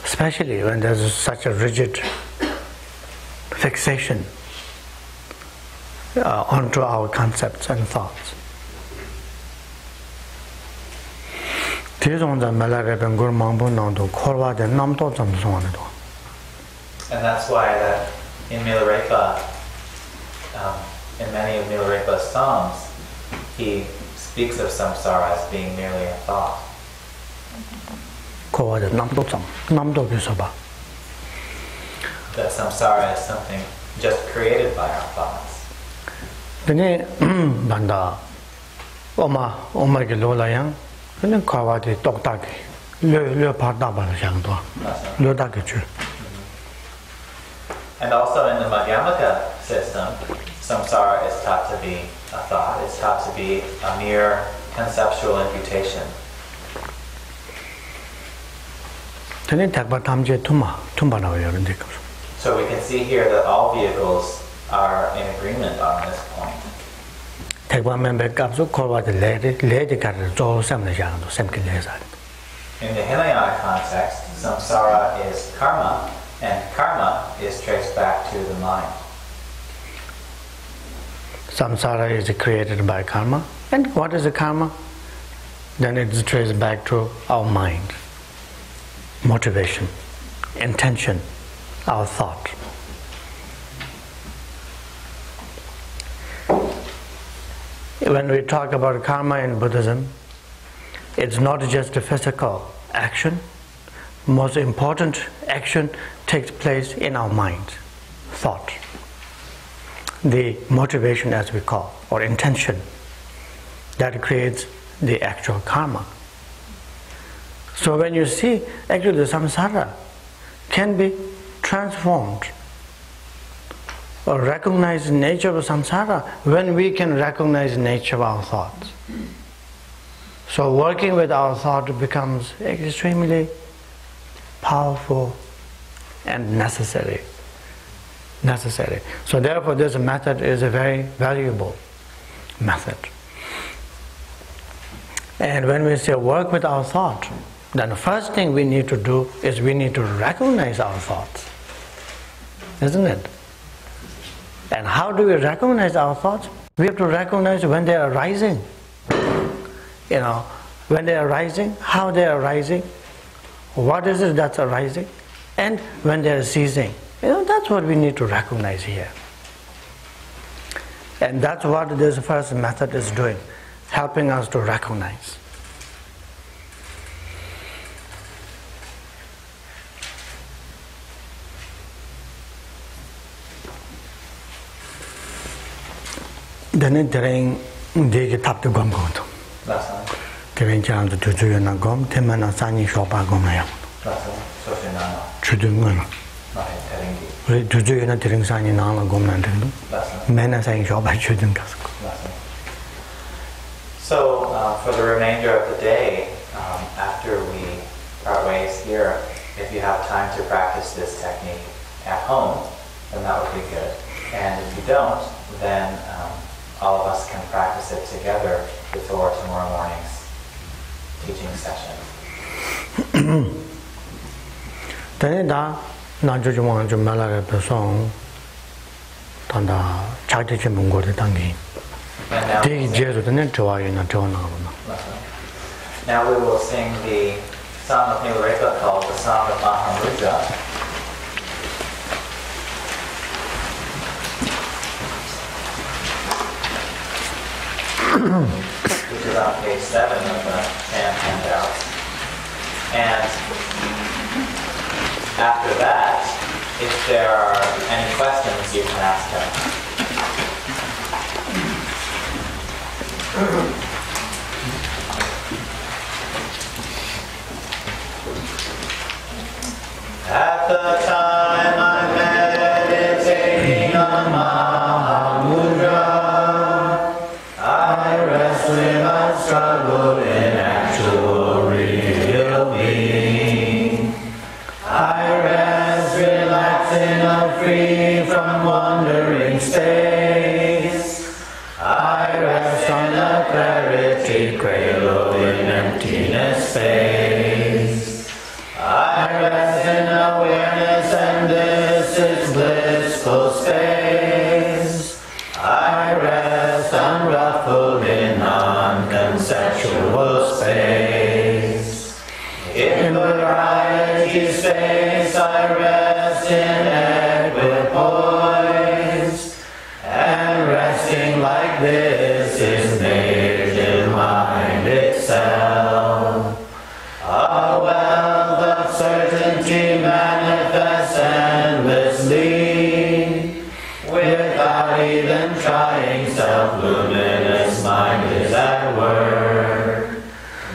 Especially when there's such a rigid fixation onto our concepts and thoughts. And that's why that in Milarepa, in many of Milarepa's songs, he speaks of samsara as being merely a thought. That samsara is something just created by our thoughts. And also in the Madhyamaka system, samsara is taught to be a thought, it's taught to be a mere conceptual imputation. So we can see here that all vehicles are in agreement on this point. In the Hinayana context, samsara is karma, and karma is traced back to the mind. Samsara is created by karma. And what is the karma? Then it's traced back to our mind, motivation, intention, our thought. When we talk about karma in Buddhism, it's not just a physical action. Most important action takes place in our mind, thought, the motivation as we call, or intention, that creates the actual karma. So when you see, actually the samsara can be transformed or recognize the nature of samsara when we can recognize the nature of our thoughts. So working with our thought becomes extremely powerful and necessary. So therefore this method is a very valuable method. And when we say work with our thought, then the first thing we need to do is we need to recognize our thoughts, isn't it? And how do we recognize our thoughts? We have to recognize when they are arising. When they are arising, how they are arising, what is it that's arising, and when they are ceasing. That's what we need to recognize here. And that's what this first method is doing, helping us to recognize. Then during the tap to gum go to. During the Tujuna gum, Timana Sani Shopa Gomaya. Chudunga. Tujuna during Sani Nala Gomland. Mena Sani Shopa Chudungasko. So, for the remainder of the day, after we part ways here, if you have time to practice this technique at home, then that would be good. And if you don't, then all of us can practice it together before tomorrow morning's teaching session. Now we will sing the song of Milarepa called the Song of Mahamudra. Which is on page 7 of the handouts. And after that, If there are any questions, you can ask them. At the time I'm meditating on Mahamudra, I rest with my struggle in actual real being. I rest relaxing, I'm free from wandering space. I rest on the clarity cradled in emptiness space. I rest in awareness, and this is blissful space. I rest unruffled in non-conceptual space. In variety space, I rest in equipoise, and resting like this is made in mind itself. A wealth of certainty manifests endlessly, without even trying, self-luminous mind is at work.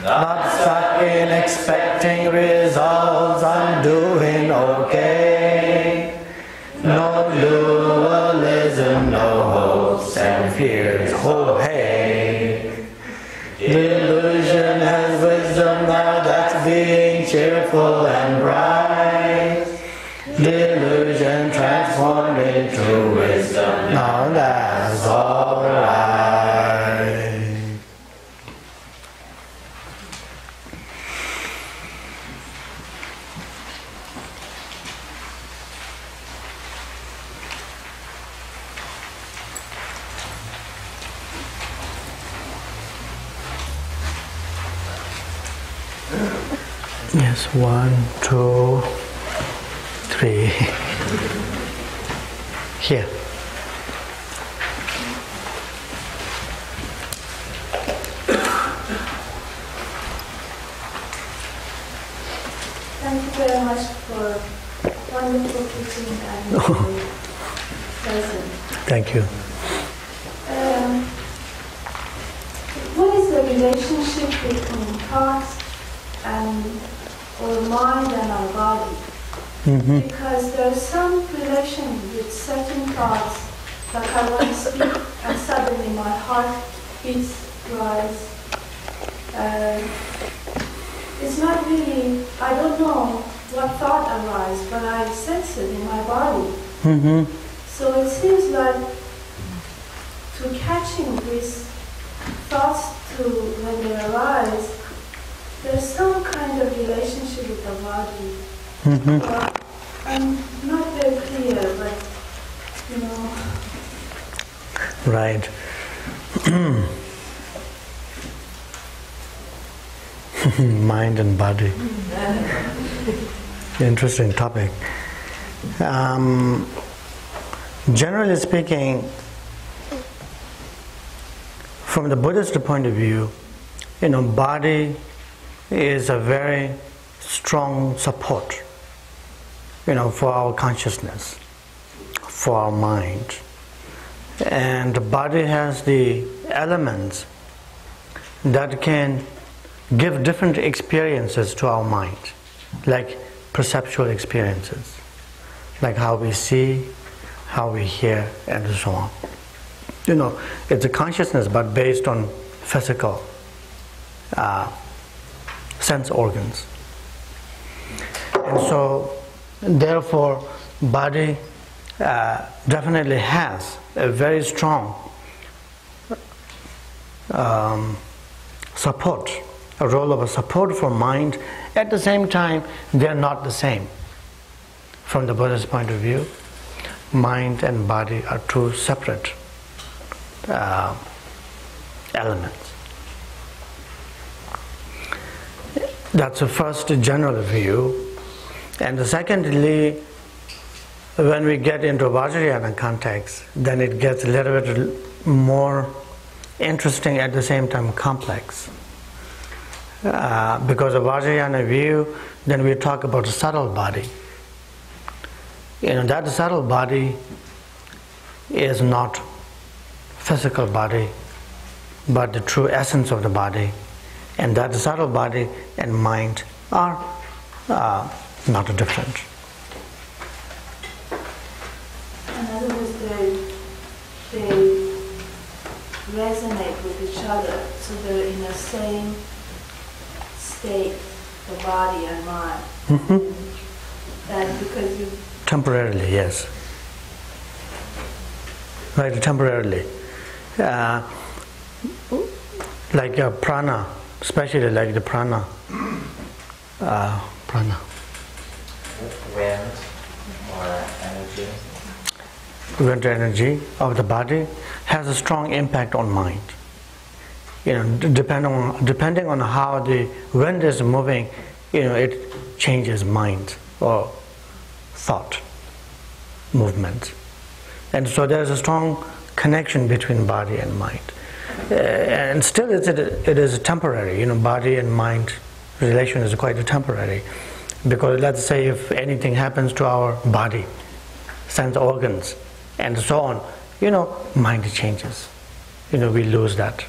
Not stuck in expecting results, I'm doing okay. No dualism, no hopes and fears, oh hey. Delusion has wisdom, now that's being cheerful and bright. Delusion transformed into wisdom, now that's all right. Yes, 1, 2, 3. Here. Thank you very much for wonderful teaching and lesson. Thank you. What is the relationship between thoughts and our mind and our body? Mm-hmm. Because there is some relation with certain thoughts, like I want to speak and suddenly my heart beats, rise. It's not really, I don't know what thought arises, but I sense it in my body. Mm-hmm. So it seems like to catching these thoughts to when they arise, there's some kind of relationship with the body. Mm-hmm. I'm not very clear, but you know. Right. Mind and body. Interesting topic. Generally speaking, from the Buddhist point of view, you know, body is a very strong support, you know, for our consciousness, for our mind. And the body has the elements that can give different experiences to our mind, like perceptual experiences, like how we see, how we hear, and so on. You know, it's a consciousness, but based on physical sense organs. And so, therefore, body definitely has a very strong support, a role of a support for mind. At the same time, they are not the same. From the Buddhist point of view, mind and body are two separate elements. That's the first general view. And secondly, when we get into Vajrayana context, then it gets a little bit more interesting, at the same time complex. Because of Vajrayana view, then we talk about a subtle body. that subtle body is not physical body, but the true essence of the body. And that subtle body and mind are not different. In other words, they resonate with each other, so they're in the same state, the body and mind. Mm-hmm. That's because you... Temporarily, yes. Right, temporarily. Like a prana, especially like the prana. Prana. Wind or energy? Wind energy of the body has a strong impact on mind. You know, depending on how the wind is moving, you know, it changes mind or thought, movement. And so there's a strong connection between body and mind. And still it is temporary, you know, body and mind relation is quite temporary. Because let's say if anything happens to our body, sense organs, and so on, you know, mind changes. You know, we lose that.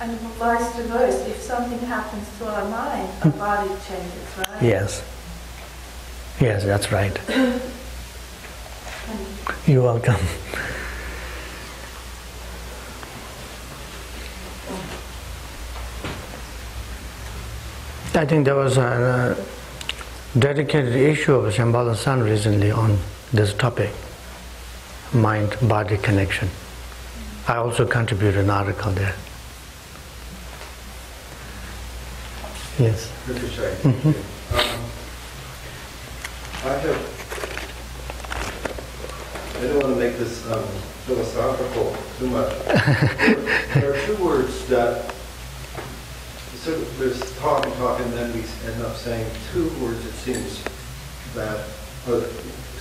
And vice versa, if something happens to our mind, our body changes, right? Yes. Yes, that's right. You're welcome. I think there was a dedicated issue of Shambhala San recently on this topic, mind-body connection. I also contributed an article there. Yes. Mm-hmm. I don't want to make this philosophical too much. There are two words that sort of, there's talk, and then we end up saying two words, it seems, that are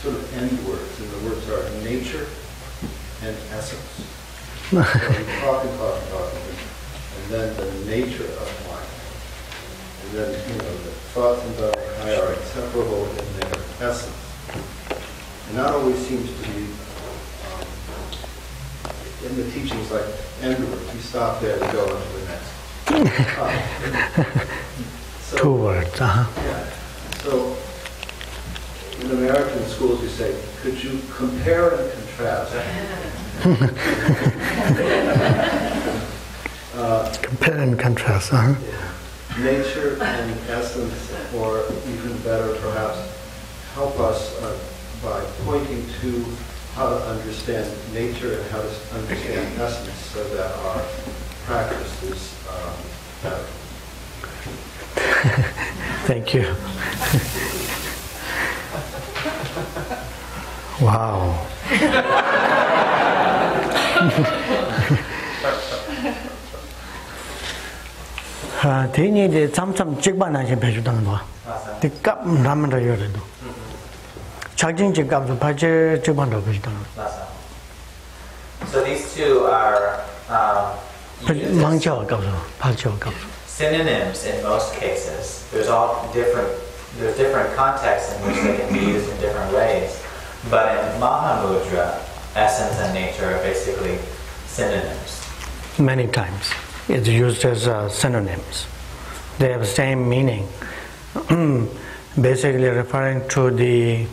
sort of end words, and the words are nature and essence. So we talk, and then the nature of mind, and then, you know, the thoughts and Dharmakaya are inseparable in their essence. And that always seems to be, in the teachings, like end words, we stop there and go on to the next. So, two words, yeah. So, in American schools, you say, could you compare and contrast? Compare and contrast, huh? Yeah. Nature and essence, or even better, perhaps, help us by pointing to how to understand nature and how to understand essence, so that our practice is better. Thank you. Wow. Thế như để chăm chiếc bàn này trên page đang nói, thì cấp năm rồi rồi đó. Charging chiếc cặp rồi page chiếc bàn đầu page đang nói. So these two are. Synonyms in most cases. There's different contexts in which they can be used in different ways. But in Mahamudra, essence and nature are basically synonyms. Many times it's used as synonyms. They have the same meaning, basically referring to the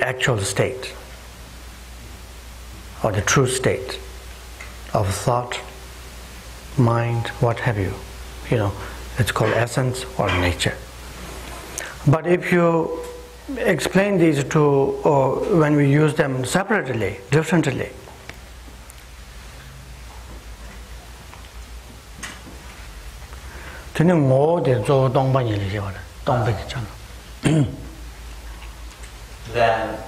actual state, or the true state of thought, mind, what have you. You know, it's called essence or nature. But if you explain these two, or when we use them separately, differently, then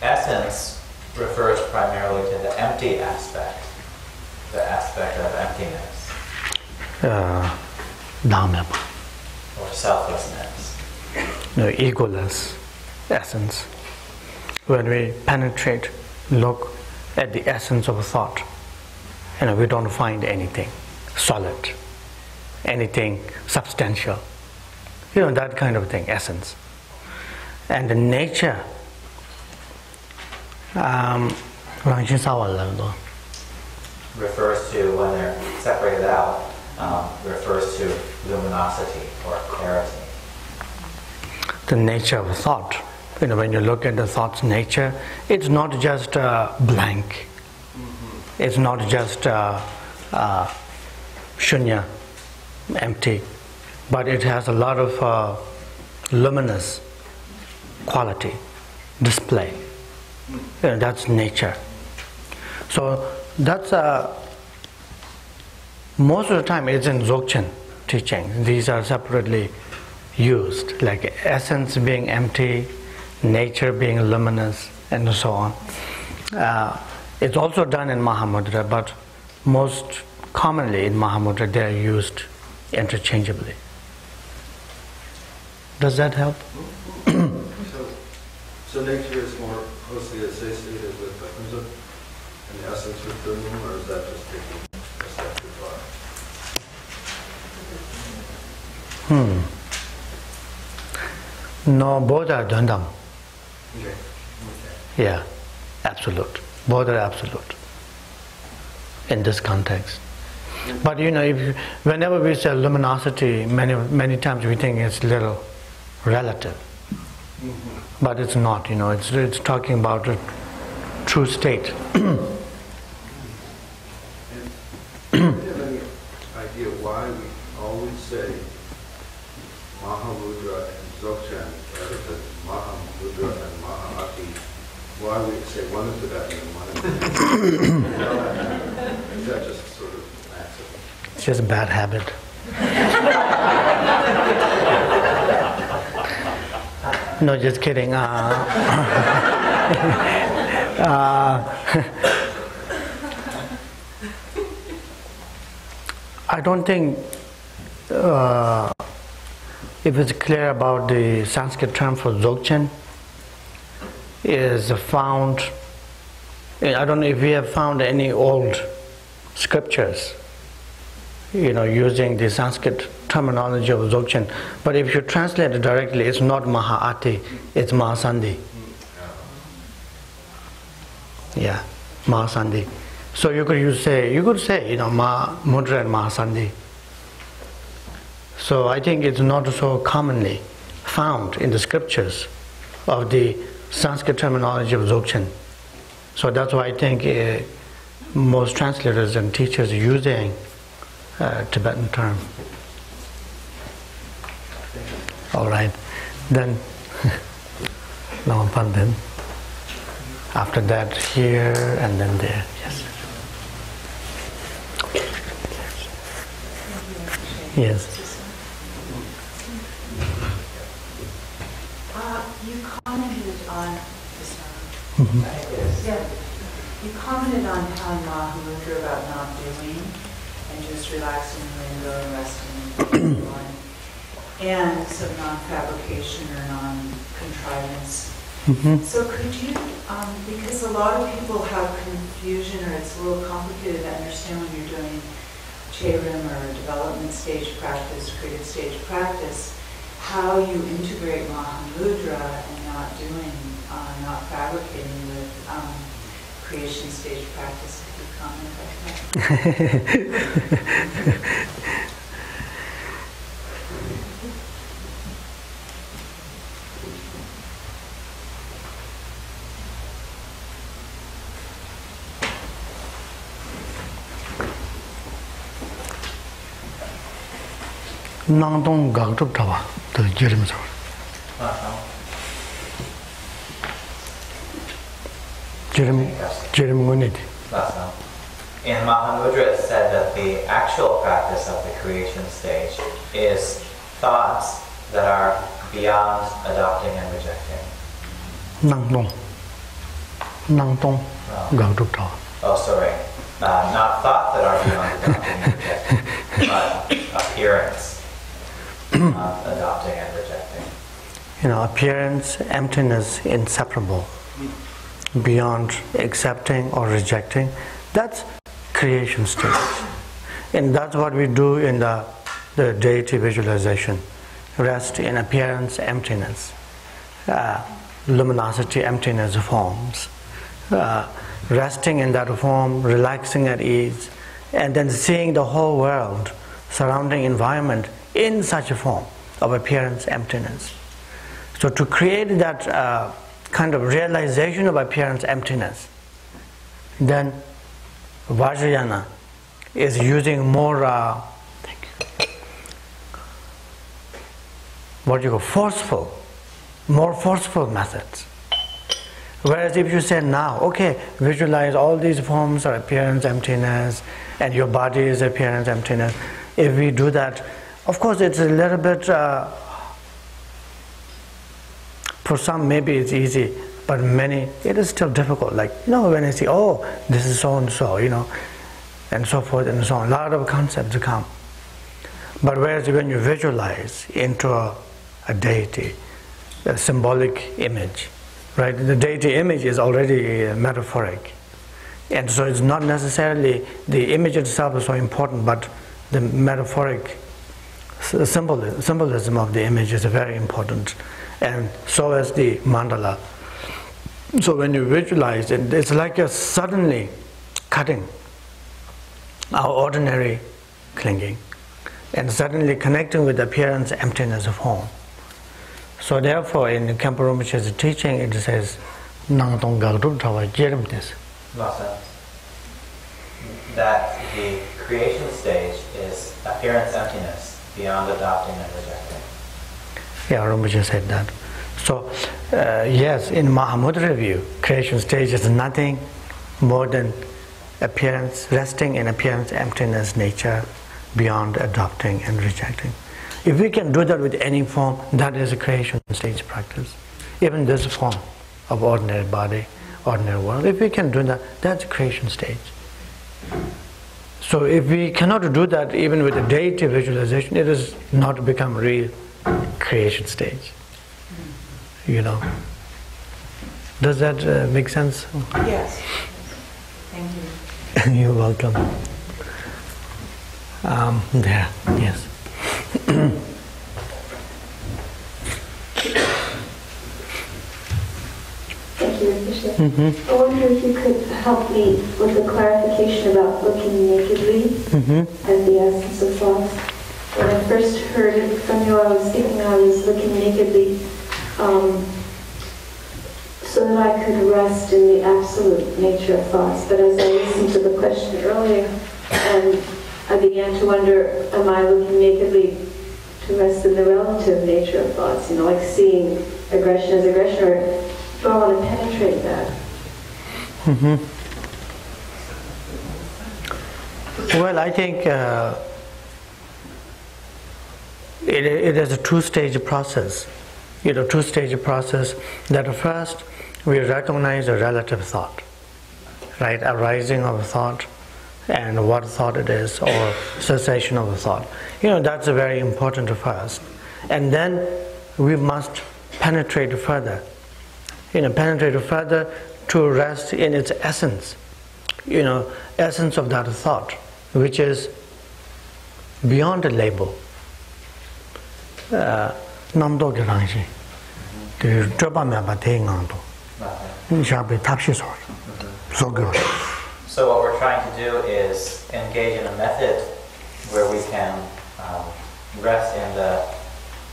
essence refers primarily to the empty aspect, the aspect of emptiness, or selflessness, no, egoless essence. When we penetrate, look at the essence of thought, and we don't find anything solid, anything substantial, you know, that kind of thing, essence. and nature. Refers to, when they're separated out, refers to luminosity or clarity. The nature of thought. You know, when you look at the thought's nature, it's not just blank. Mm-hmm. It's not just shunya, empty, but it has a lot of luminous quality, display. Yeah, that's nature. So that's most of the time it's in Dzogchen teaching. These are separately used, like essence being empty, nature being luminous, and so on. It's also done in Mahamudra, but most commonly in Mahamudra they are used interchangeably. Does that help? So nature is more closely associated with the and the essence with the moon, or is that just taking a step too far? No, both are dandam. Okay. Yeah, absolute. Both are absolute in this context. But you know, whenever we say luminosity, many times we think it's little relative. Mm-hmm. But it's not, you know, it's talking about a true state. Do you have any idea why we always say Mahamudra and Dzogchen rather than Mahamudra and Mahamati? Why we say one in Tibetan and one in Tibetan? Is that just sort of an accident? It's just a bad habit. No, just kidding. I don't think if it's clear about the Sanskrit term for Dzogchen is found. I don't know if we have found any old scriptures, you know, using the Sanskrit terminology of Dzogchen, but if you translate it directly, it's not Mahāti, it's Mahasandhi. Yeah, Mahasandhi. So you could say, you know, Mahamudra and Mahasandhi. So I think it's not so commonly found in the scriptures of the Sanskrit terminology of Dzogchen. So that's why I think most translators and teachers are using Tibetan term. All right, then, after that here and then there, yes. Yes. You commented on this one. Mm-hmm. Yeah. You commented on telling Mahamudra about not doing and just relaxing and going and resting and going. And some non-fabrication or non-contrivance. Mm-hmm. So could you, because a lot of people have confusion or it's a little complicated to understand when you're doing Chayrim or development stage practice, creative stage practice, how you integrate Mahamudra and not doing, not fabricating with creation stage practice. Could you comment on that? Nangdong Gang Trup Tawa, the Jerim Sor. Jerim Munit. In Mahamudra, it's said that the actual practice of the creation stage is thoughts that are beyond adopting and rejecting. Nangdong Gang Trup Tawa. Oh, sorry. Not thought that are beyond adopting and rejecting, but appearance. Adopting and rejecting. You know, appearance, emptiness, inseparable. Beyond accepting or rejecting, that's creation stage. And that's what we do in the deity visualization. Rest in appearance, emptiness. luminosity, emptiness forms. Resting in that form, relaxing at ease, and then seeing the whole world, surrounding environment in such a form of appearance, emptiness. So to create that kind of realization of appearance, emptiness, then Vajrayana is using more more forceful methods. Whereas if you say now, okay, visualize all these forms are appearance, emptiness, and your body is appearance, emptiness. If we do that, of course it's a little bit, for some maybe it's easy, but many, it is still difficult. Like, you know, when I say, oh, this is so and so, you know, and so forth and so on, a lot of concepts come. But whereas when you visualize into a deity, a symbolic image, right? The deity image is already metaphoric. And so it's not necessarily the image itself is so important, but the metaphoric symbolism of the image is very important. And so is the mandala. So when you visualize it, it's like you're suddenly cutting our ordinary clinging and suddenly connecting with appearance, emptiness of form. So therefore, in Kempa Rinpoche's teaching, it says, that the creation stage is appearance, emptiness, beyond adopting and rejecting. Yeah, Rinpoche said that. So, yes, in Mahamudra view, creation stage is nothing more than appearance, resting in appearance, emptiness, nature, beyond adopting and rejecting. If we can do that with any form, that is a creation stage practice. Even this form of ordinary body, ordinary world, if we can do that, that's creation stage. So if we cannot do that even with a deity visualization, it is not become real creation stage. You know. Does that make sense? Yes. Thank you. You're welcome. There, yes. Thank you, Rinpoche. Mm-hmm. I wonder if you could help me with a clarification about looking nakedly as the essence of thought. When I first heard it from you, I was thinking I was looking nakedly so that I could rest in the absolute nature of thoughts. But as I listened to the question earlier, and I began to wonder, am I looking nakedly to rest in the relative nature of thoughts, you know, like seeing aggression as aggression, or do I want to penetrate that? Well, I think it is a two-stage process. You know, two-stage process that first we recognize a relative thought, right? Arising of thought, and what thought it is, or cessation of the thought. You know, that's very important first. And then we must penetrate further. You know, penetrate further to rest in its essence. You know, essence of that thought, which is beyond a label. So what we're trying to do is engage in a method where we can rest in the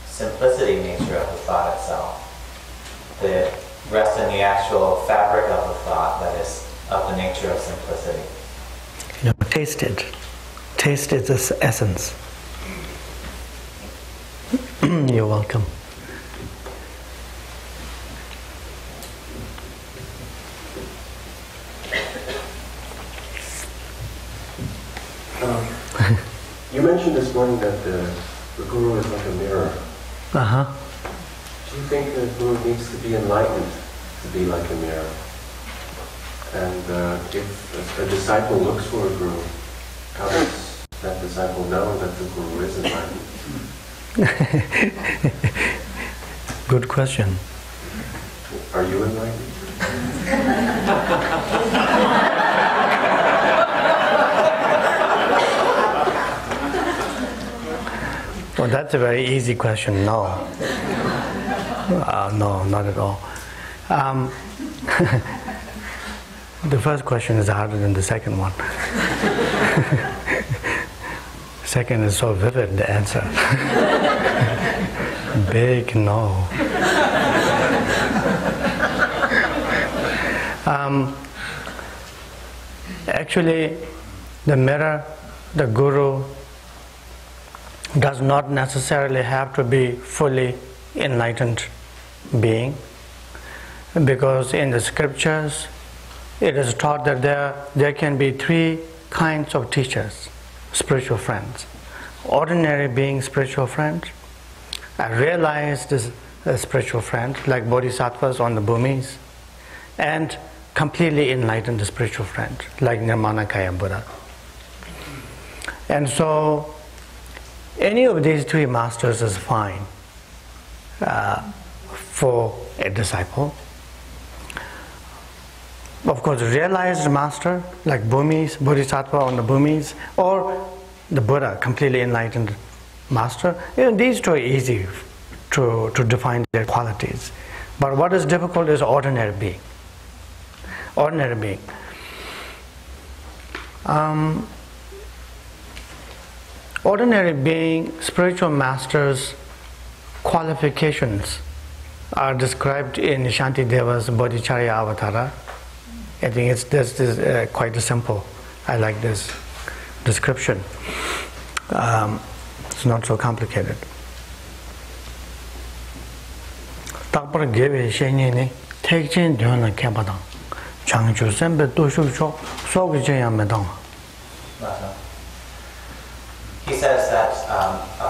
simplicity nature of the thought itself. The rest in the actual fabric of the thought that is of the nature of simplicity. You know, taste it. Taste is its essence. You're welcome. You mentioned this morning that the guru is like a mirror. Do you think the guru needs to be enlightened to be like a mirror? And if a disciple looks for a guru, how does that disciple know that the guru is enlightened? Good question. Are you enlightened? Well, that's a very easy question, no. No, not at all. The first question is harder than the second one. Second is so vivid, the answer. Big no. Actually, the mirror, the guru, does not necessarily have to be fully enlightened being, because in the scriptures it is taught that there can be three kinds of teachers, spiritual friends: ordinary being spiritual friends, a realized spiritual friend like bodhisattvas on the Bhumis, and completely enlightened spiritual friend like Nirmanakaya Buddha. And so any of these three masters is fine for a disciple. Of course, realized master like Bhumis, bodhisattva on the Bhumis, or the Buddha, completely enlightened master, these two are easy to define their qualities. But what is difficult is ordinary being. Ordinary being. Ordinary being, spiritual masters' qualifications are described in Shantideva's Bodhicharya Avatara. I think this is quite simple. I like this description. It's not so complicated. He says that a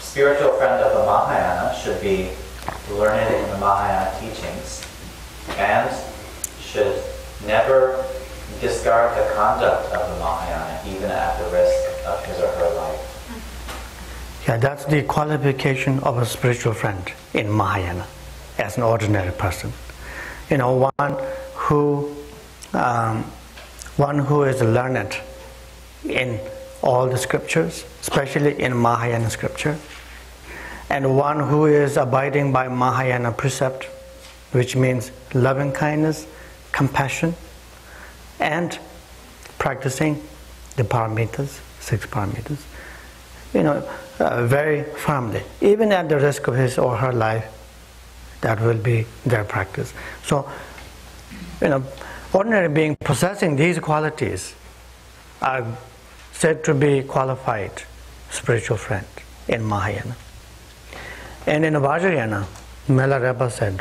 spiritual friend of the Mahayana should be learned in the Mahayana teachings and should never discard the conduct of the Mahayana, even at the risk of his or her life. Yeah, that's the qualification of a spiritual friend in Mahayana, as an ordinary person. You know, one who is learned in all the scriptures, especially in Mahayana scripture, and one who is abiding by Mahayana precept, which means loving kindness, compassion, and practicing the paramitas, 6 paramitas, very firmly, even at the risk of his or her life. That will be their practice. So, ordinary being possessing these qualities are said to be qualified spiritual friend in Mahayana. And in Vajrayana, Milarepa said,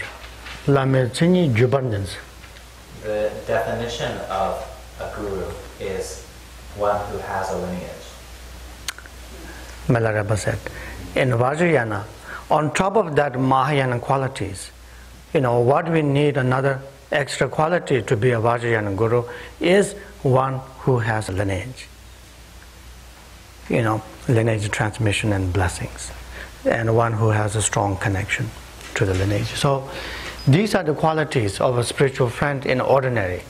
the definition of a guru is one who has a lineage. Milarepa said, in Vajrayana, on top of that Mahayana qualities, what we need, another extra quality to be a Vajrayana guru, is one who has a lineage. Lineage transmission and blessings, and one who has a strong connection to the lineage. So these are the qualities of a spiritual friend in ordinary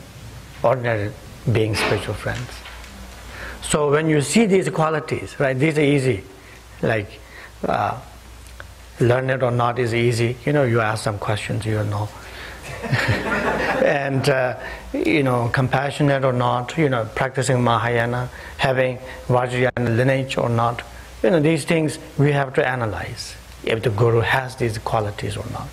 being spiritual friends. So when you see these qualities, right, these are easy, like learn it or not is easy. You ask some questions, you'll know. And compassionate or not, practicing Mahayana, having Vajrayana lineage or not, these things we have to analyze if the guru has these qualities or not.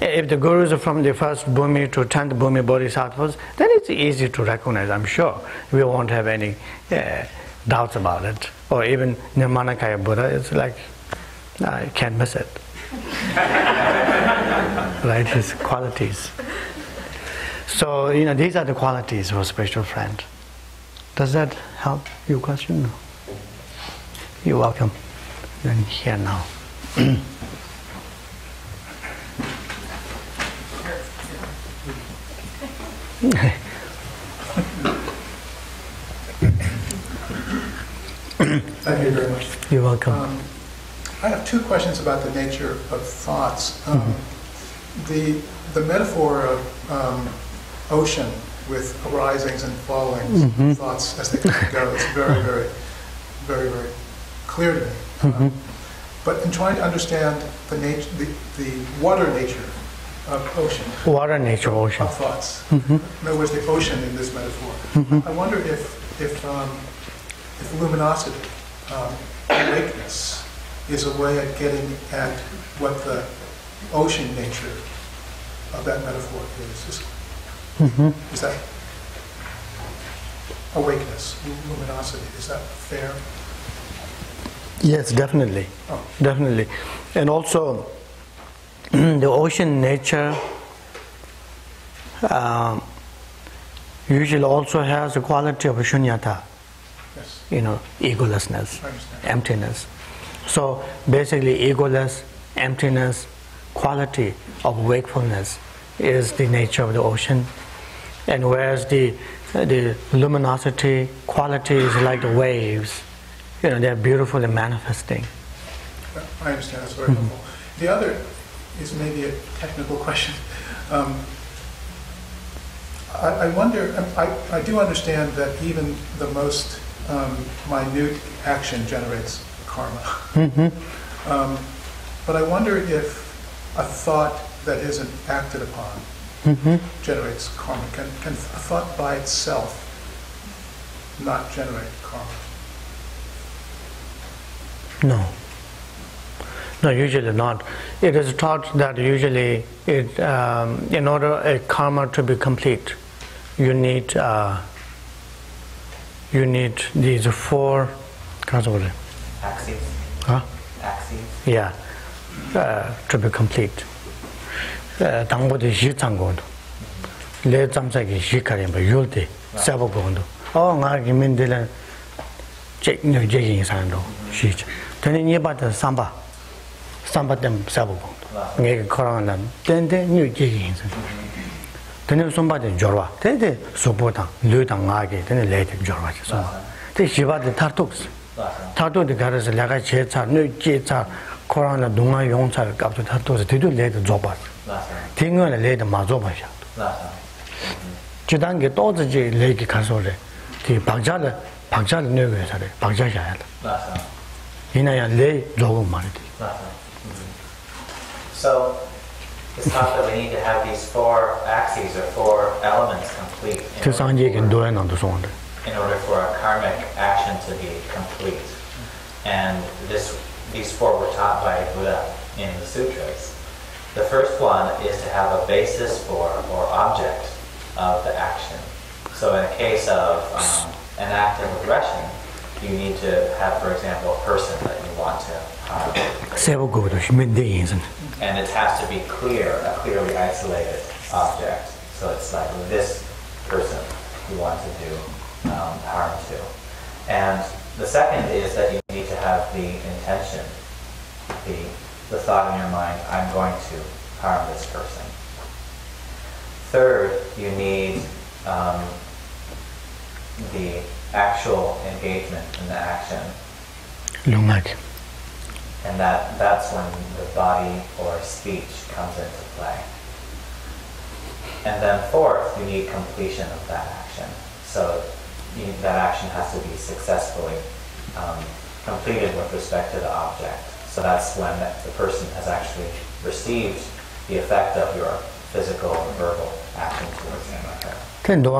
If the gurus are from the first Bhumi to 10th Bhumi bodhisattvas, then it's easy to recognize, I'm sure. We won't have any doubts about it. Or even Nirmanakaya Buddha, it's like, you can't miss it. Right, his qualities. So, these are the qualities of a spiritual friend. Does that help your question? No. You're welcome. Then here now. Thank you very much. You're welcome. I have two questions about the nature of thoughts. The metaphor of ocean with risings and fallings, thoughts as they go, it's very, very, very, very clear to me. but in trying to understand the water nature of ocean. Water nature of ocean. Of thoughts. Mm-hmm. In other words, the ocean in this metaphor. Mm-hmm. I wonder if luminosity, awakeness, is a way of getting at what the ocean nature of that metaphor is. Mm-hmm. Is that awakeness, luminosity, is that fair? Yes, definitely. Oh. Definitely. And also, the ocean nature usually also has the quality of shunyata, yes. You know, egolessness, emptiness. So basically, egoless, emptiness, quality of wakefulness is the nature of the ocean. And whereas the luminosity quality is like the waves, you know, they're beautifully manifesting. I understand, that's very helpful. Mm-hmm. The other is maybe a technical question. I wonder, I do understand that even the most minute action generates karma. Mm-hmm. But I wonder if a thought that isn't acted upon mm-hmm. generates karma. Can a thought by itself not generate karma? No. No, usually not. It is taught that usually, in order a karma to be complete, you need these four axes. Huh? Axes. Yeah, to be complete. So it's thought that we need to have these four axes or four elements complete in order for our karmic action to be complete. And these four were taught by Buddha in the sutras. The first one is to have a basis for or object of the action. So in the case of an act of aggression, you need to have, for example, a person that you want to harm. And it has to be clear, a clearly isolated object. So it's like this person you want to do harm to. And the second is that you need to have the intention, the thought in your mind, I'm going to harm this person. Third, you need the actual engagement in the action. And that's when the body or speech comes into play. And then fourth, you need completion of that action. So that action has to be successfully completed with respect to the object. So that's when the person has actually received the effect of your physical and verbal action towards them. And the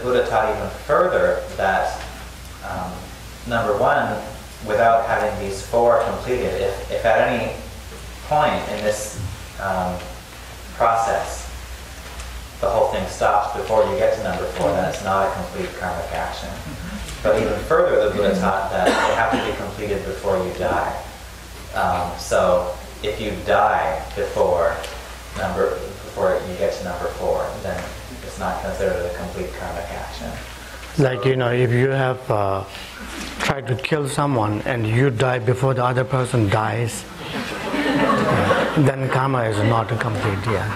Buddha taught even further that number one, without having these four completed, if at any point in this process the whole thing stops before you get to number four, then it's not a complete karmic action. But even further, the Buddha taught that they have to be completed before you die. So if you die before you get to number four, then it's not considered a complete karmic action. Like, you know, if you have tried to kill someone and you die before the other person dies, then karma is not complete, yeah.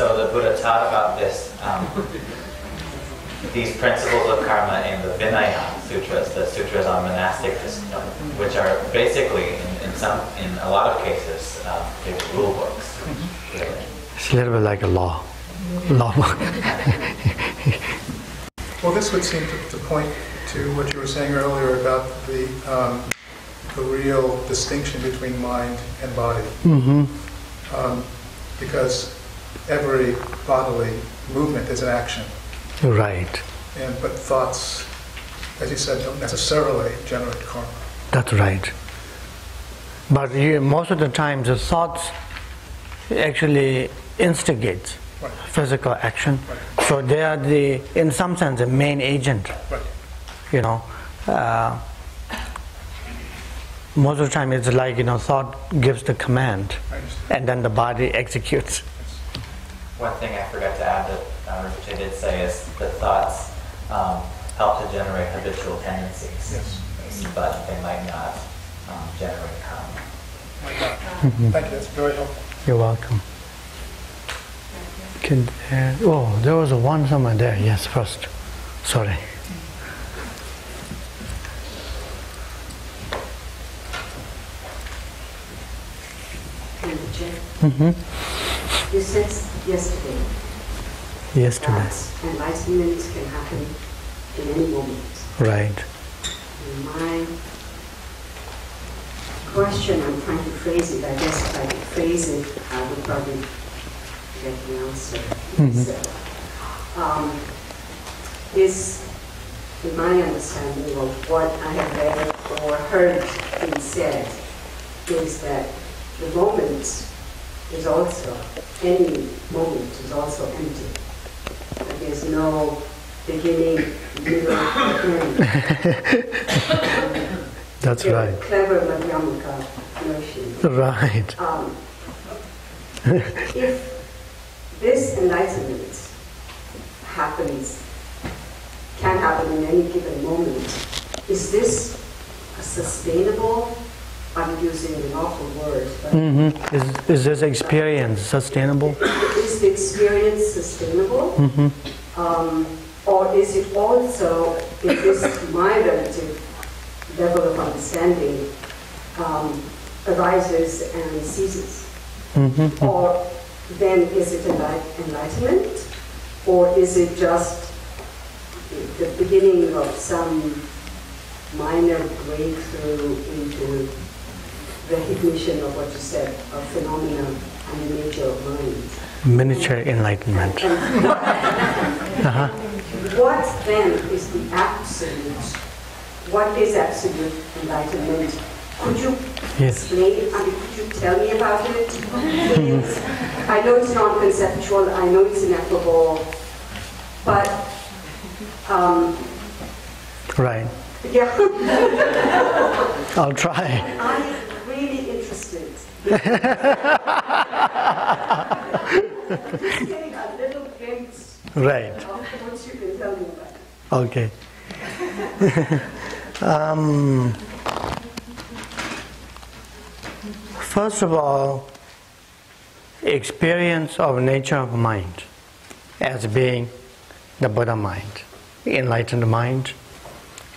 So the Buddha taught about this, these principles of karma in the Vinaya sutras, the sutras on monastic discipline, which are basically, in a lot of cases, they're rule books. Really. It's a little bit like a law. Law book. Well, this would seem to point to what you were saying earlier about the real distinction between mind and body. Mm-hmm. Because every bodily movement is an action. Right. But thoughts, as you said, don't necessarily generate karma. That's right. But most of the time the thoughts actually instigate right. physical action. Right. So they are in some sense, the main agent. Right. You know, most of the time it's like, thought gives the command and then the body executes. One thing I forgot to add that Rinpoche did say is the thoughts help to generate habitual tendencies, yes. But they might not generate karma. Mm-hmm. Thank you, that's very helpful. You're welcome. Can, there was one somewhere there, yes, first. Sorry. Mm-hmm. You said yesterday that enlightenment can happen in any moment. Right. And my question, I'm trying to phrase it, I guess if I could phrase it, I would probably get the answer. Mm-hmm. So, is, in my understanding of what I have read or heard being said, is that the moment is also, any moment is also empty. There's no beginning, middle, end. That's right. Clever Madhyamaka notion. Right. If this enlightenment can happen in any given moment, is this a sustainable? I'm using an awful word. But mm-hmm. Is this experience sustainable? Is the experience sustainable? Mm-hmm. Or is it also, in this my relative level of understanding, arises and ceases? Mm-hmm. Or then is it enlightenment? Or is it just the beginning of some minor breakthrough into recognition of what you said, a phenomenon and the nature of mind. Miniature enlightenment. Uh-huh. What then is the absolute? What is absolute enlightenment? Could you explain it? I mean, could you tell me about it? Mm-hmm. I know it's non-conceptual, I know it's ineffable, but right. Yeah. I'll try. Right. Okay. First of all, experience of nature of mind as being the Buddha mind, the enlightened mind,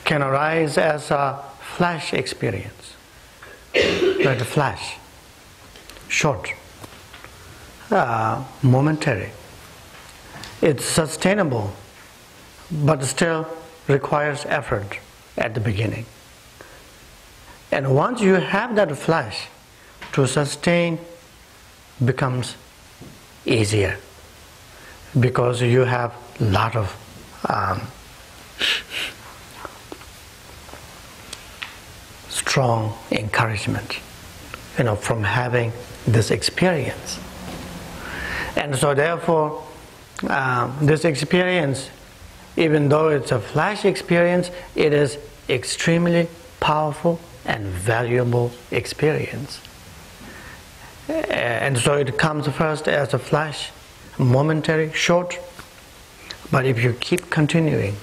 can arise as a flash experience, like a flash. Short, momentary. It's sustainable, but still requires effort at the beginning. And once you have that flash, to sustain becomes easier because you have a lot of strong encouragement, from having this experience. And so therefore, this experience, even though it's a flash experience, it is extremely powerful and valuable experience. And so it comes first as a flash, momentary, short, but if you keep continuing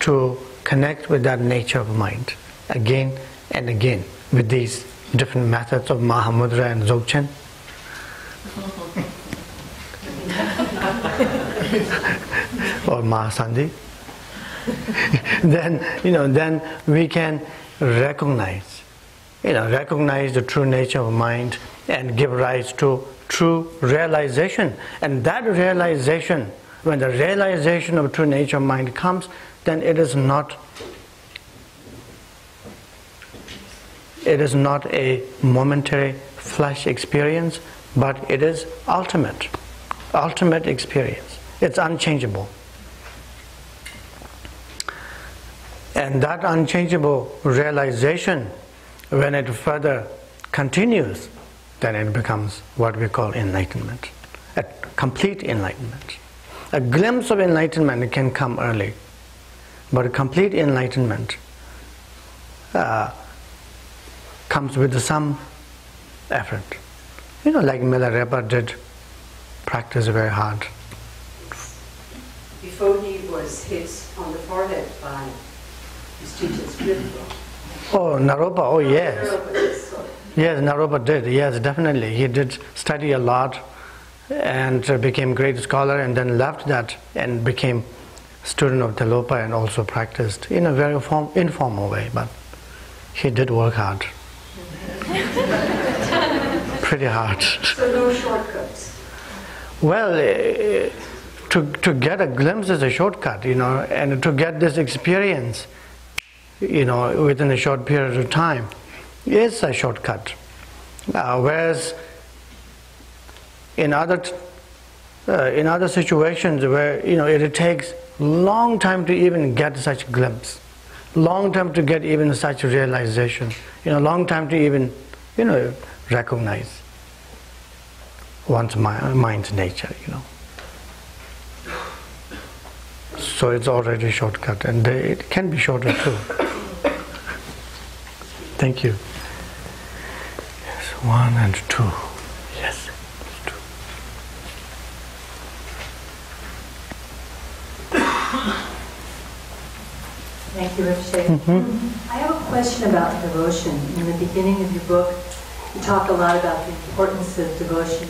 to connect with that nature of mind, again and again, with these different methods of Mahamudra and Dzogchen. or Mahasandhi, then we can recognize the true nature of mind and give rise to true realization. And that realization, when the realization of true nature of mind comes, then it is not a momentary flash experience, but it is ultimate experience. It's unchangeable. And that unchangeable realization, when it further continues, then it becomes what we call enlightenment, a complete enlightenment. A glimpse of enlightenment can come early, but a complete enlightenment comes with some effort. Like Milarepa did practice very hard. Before he was hit on the forehead by his teacher's critical. Oh, Naropa, oh yes. Yes, Naropa did, yes, definitely. He did study a lot and became great scholar, and then left that and became student of Tilopa and also practiced in a very informal way, but he did work hard. Pretty hard. So no shortcuts? Well, to get a glimpse is a shortcut, and to get this experience, within a short period of time, is a shortcut. Whereas in other situations where it takes long time to even get such glimpse, long time to get even such realization, long time to even recognize one's mind's nature. So it's already a shortcut, and it can be shorter too. Thank you. Yes, one and two. Yes. Thank you, Rinpoche. I have a question about devotion. In the beginning of your book, you talk a lot about the importance of devotion,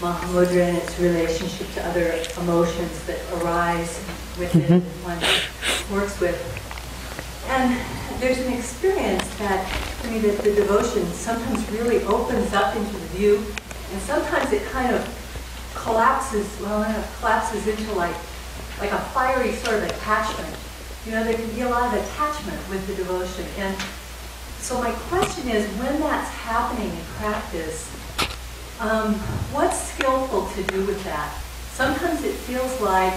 Mahamudra, and its relationship to other emotions that arise within one works with. And there's an experience that the devotion sometimes really opens up into the view, and sometimes it kind of collapses, into like a fiery sort of attachment. There can be a lot of attachment with the devotion. And so my question is, when that's happening in practice, what's skillful to do with that? Sometimes it feels like,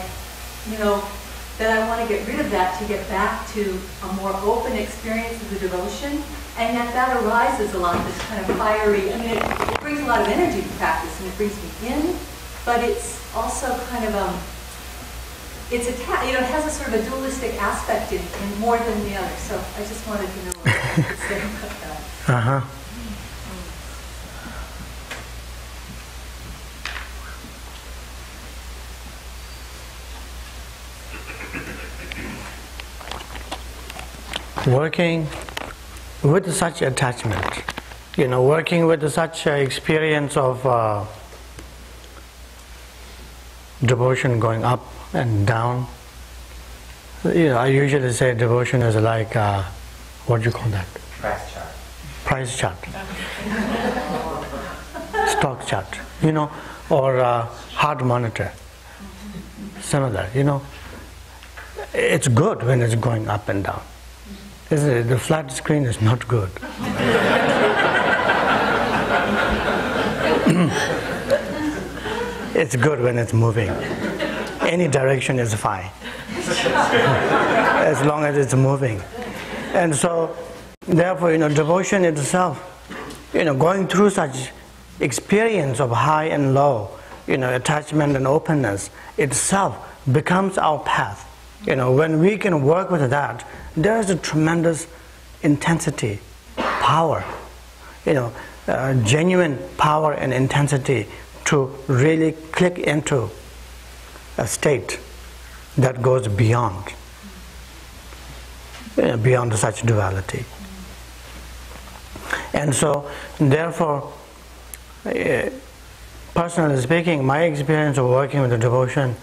that I want to get rid of that to get back to a more open experience of the devotion, and that arises a lot, this kind of fiery, it brings a lot of energy to practice, and it brings me in, but it's also kind of it has a sort of a dualistic aspect in more than the other. So I just wanted to know what you could say about that. Working with such attachment, working with such experience of devotion going up and down. I usually say devotion is like, what do you call that? Price chart. Price chart. Stock chart, or heart monitor. Similar, It's good when it's going up and down. Isn't it? The flat screen is not good. It's good when it's moving. Any direction is fine, as long as it's moving. And so, therefore, devotion itself, going through such experience of high and low, attachment and openness itself becomes our path. When we can work with that, there is a tremendous intensity, power, genuine power and intensity to really click into a state that goes beyond, beyond such duality. And so, therefore, personally speaking, my experience of working with the devotion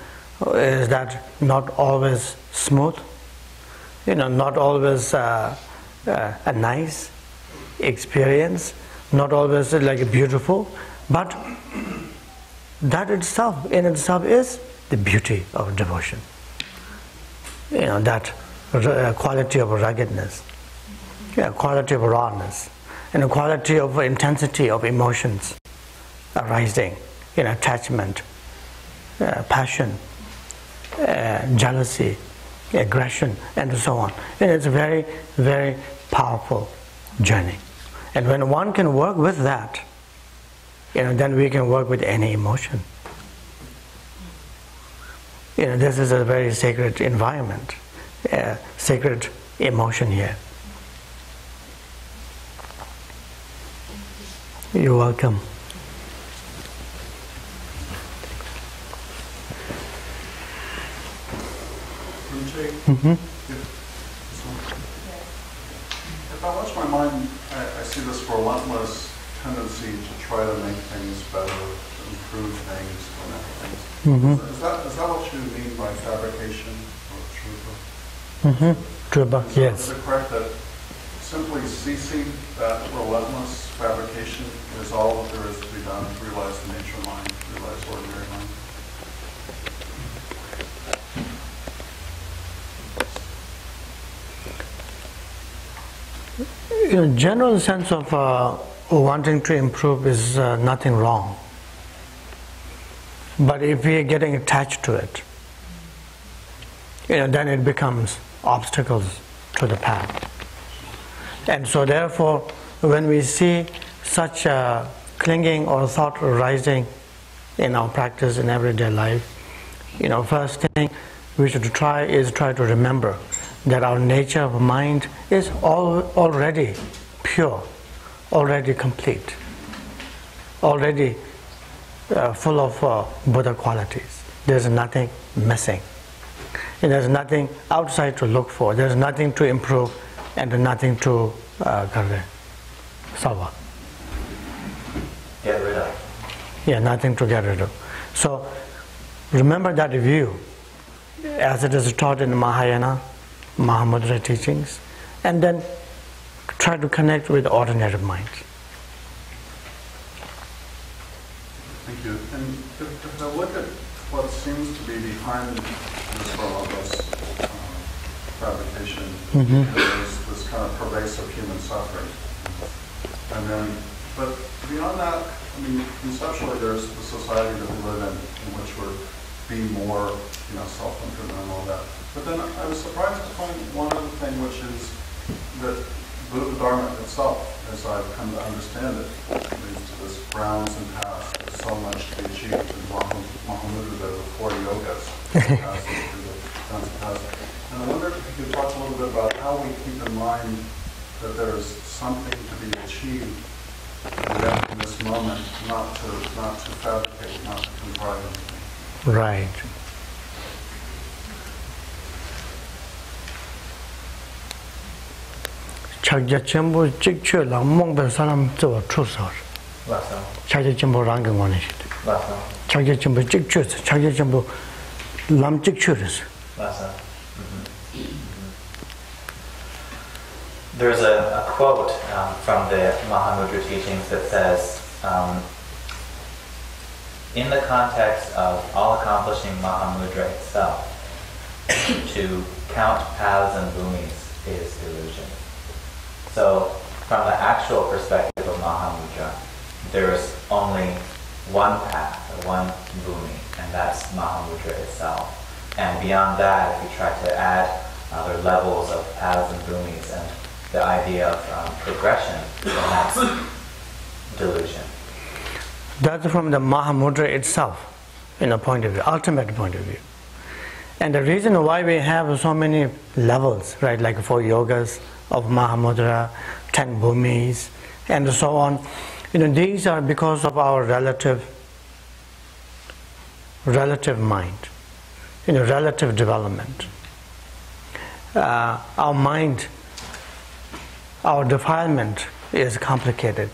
is that not always smooth, not always a nice experience, not always like beautiful, but that itself, in itself, is the beauty of devotion. That quality of ruggedness, quality of rawness, and a quality of intensity of emotions arising, attachment, passion, jealousy, aggression, and so on. And it's a very, very powerful journey. And when one can work with that, then we can work with any emotion. This is a very sacred environment, sacred emotion here. You're welcome. If I watch my mind, I see this relentless tendency to try to make things better, improve things, connect things. Is that what you mean by fabrication or trupa? Trupa, yes. Is it correct that simply ceasing that relentless fabrication is all that there is to be done to realize the nature mind, realize ordinary mind? In general sense of wanting to improve is nothing wrong. But if we are getting attached to it, then it becomes obstacles to the path. And so therefore, when we see such clinging or thought arising in our practice in everyday life, first thing we should try is to remember that our nature of mind is already pure, already complete, already full of Buddha qualities. There's nothing missing. And there's nothing outside to look for. There's nothing to improve and nothing to salva. Get rid of. Yeah, nothing to get rid of. So remember that view as it is taught in Mahayana, Mahamudra teachings, and then try to connect with ordinary mind. Thank you. And if I look at what seems to be behind this relentless fabrication, there's this kind of pervasive human suffering. And then, but beyond that, I mean, conceptually there's the society that we live in which we're being more, self-improvement and all that. But then I was surprised to find one other thing, which is that Buddha Dharma itself, as I've come to understand it, leads to this grounds and paths. There's so much to be achieved in Mahamudra, there were 4 yogas passing through the grounds and paths. And I wonder if you could talk a little bit about how we keep in mind that there's something to be achieved in this moment, not to fabricate, not to contrive anything. Right. Chakjachembo chikchu lang mongbe salam to trusor. Chakjachembo rangan one. Chakjachembo chikchu, chakjachembo lam chikchuris. There's a quote from the Mahamudra teachings that says, in the context of all accomplishing Mahamudra itself, to count paths and bhumis is illusion. So, from the actual perspective of Mahamudra, there is only one path, one bhumi, and that's Mahamudra itself. And beyond that, if you try to add other levels of paths and bhumis and the idea of progression, then that's delusion. That's from the Mahamudra itself, in a point of view, ultimate point of view. And the reason why we have so many levels, right, like 4 yogas of Mahamudra, 10 bhumis, and so on, these are because of our relative mind, relative development. Our mind, our defilement is complicated.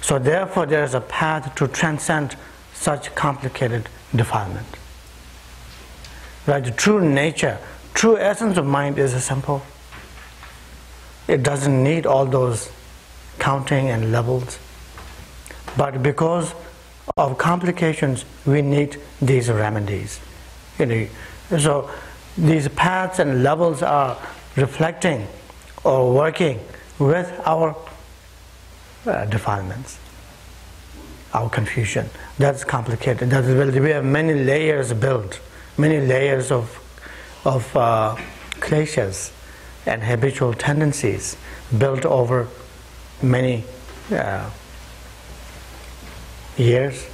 So therefore there is a path to transcend such complicated defilement. Right? The true nature, true essence of mind is simple. It doesn't need all those counting and levels. But because of complications, we need these remedies. So these paths and levels are reflecting or working with our defilements, our confusion. That's complicated. That's, we have many layers built, many layers of kleshas and habitual tendencies built over many years,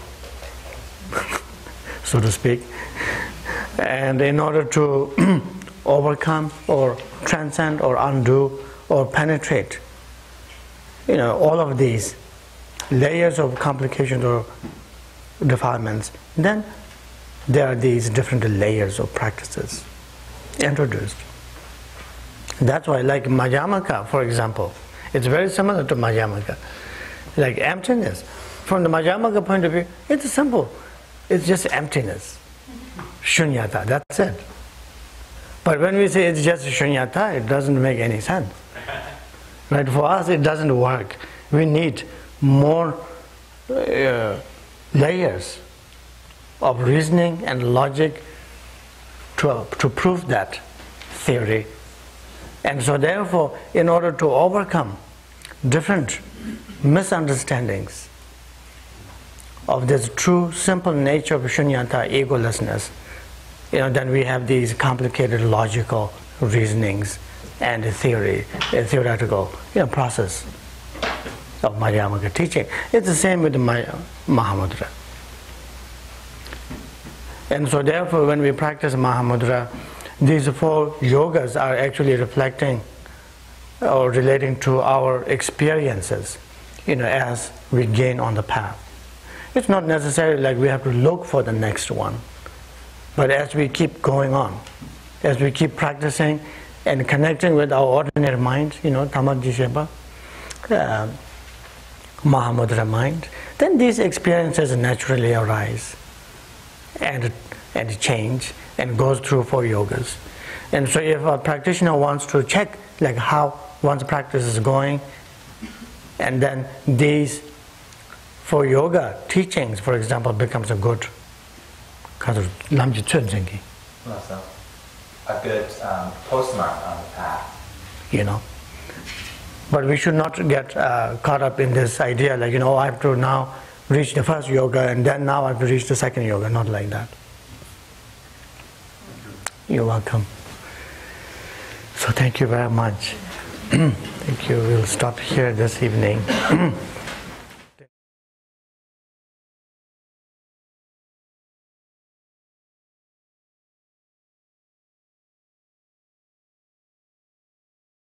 so to speak. And in order to overcome or transcend or undo or penetrate, all of these layers of complications or defilements, then there are these different layers of practices introduced. That's why, like Madhyamaka, for example, it's very similar to Madhyamaka. Like emptiness, from the Madhyamaka point of view, it's simple. It's just emptiness. Shunyata, that's it. But when we say it's just shunyata, it doesn't make any sense. Right? For us, it doesn't work. We need more layers of reasoning and logic to prove that theory. And so therefore, in order to overcome different misunderstandings of this true, simple nature of shunyata, egolessness, then we have these complicated logical reasonings and a theoretical process of Madhyamaka teaching. It's the same with Mahamudra. And so therefore, when we practice Mahamudra, these four yogas are actually reflecting or relating to our experiences, as we gain on the path. It's not necessarily like we have to look for the next one, but as we keep going on, as we keep practicing and connecting with our ordinary mind, Tamajjisheba, Mahamudra mind, then these experiences naturally arise and change and goes through four yogas. And so if a practitioner wants to check like how one's practice is going, and then these four yoga teachings, for example, becomes a good kind of a good postmark on the path. But we should not get caught up in this idea like, I have to now reach the first yoga and then now I have to reach the second yoga. Not like that. You're welcome. So thank you very much. Thank you. We'll stop here this evening.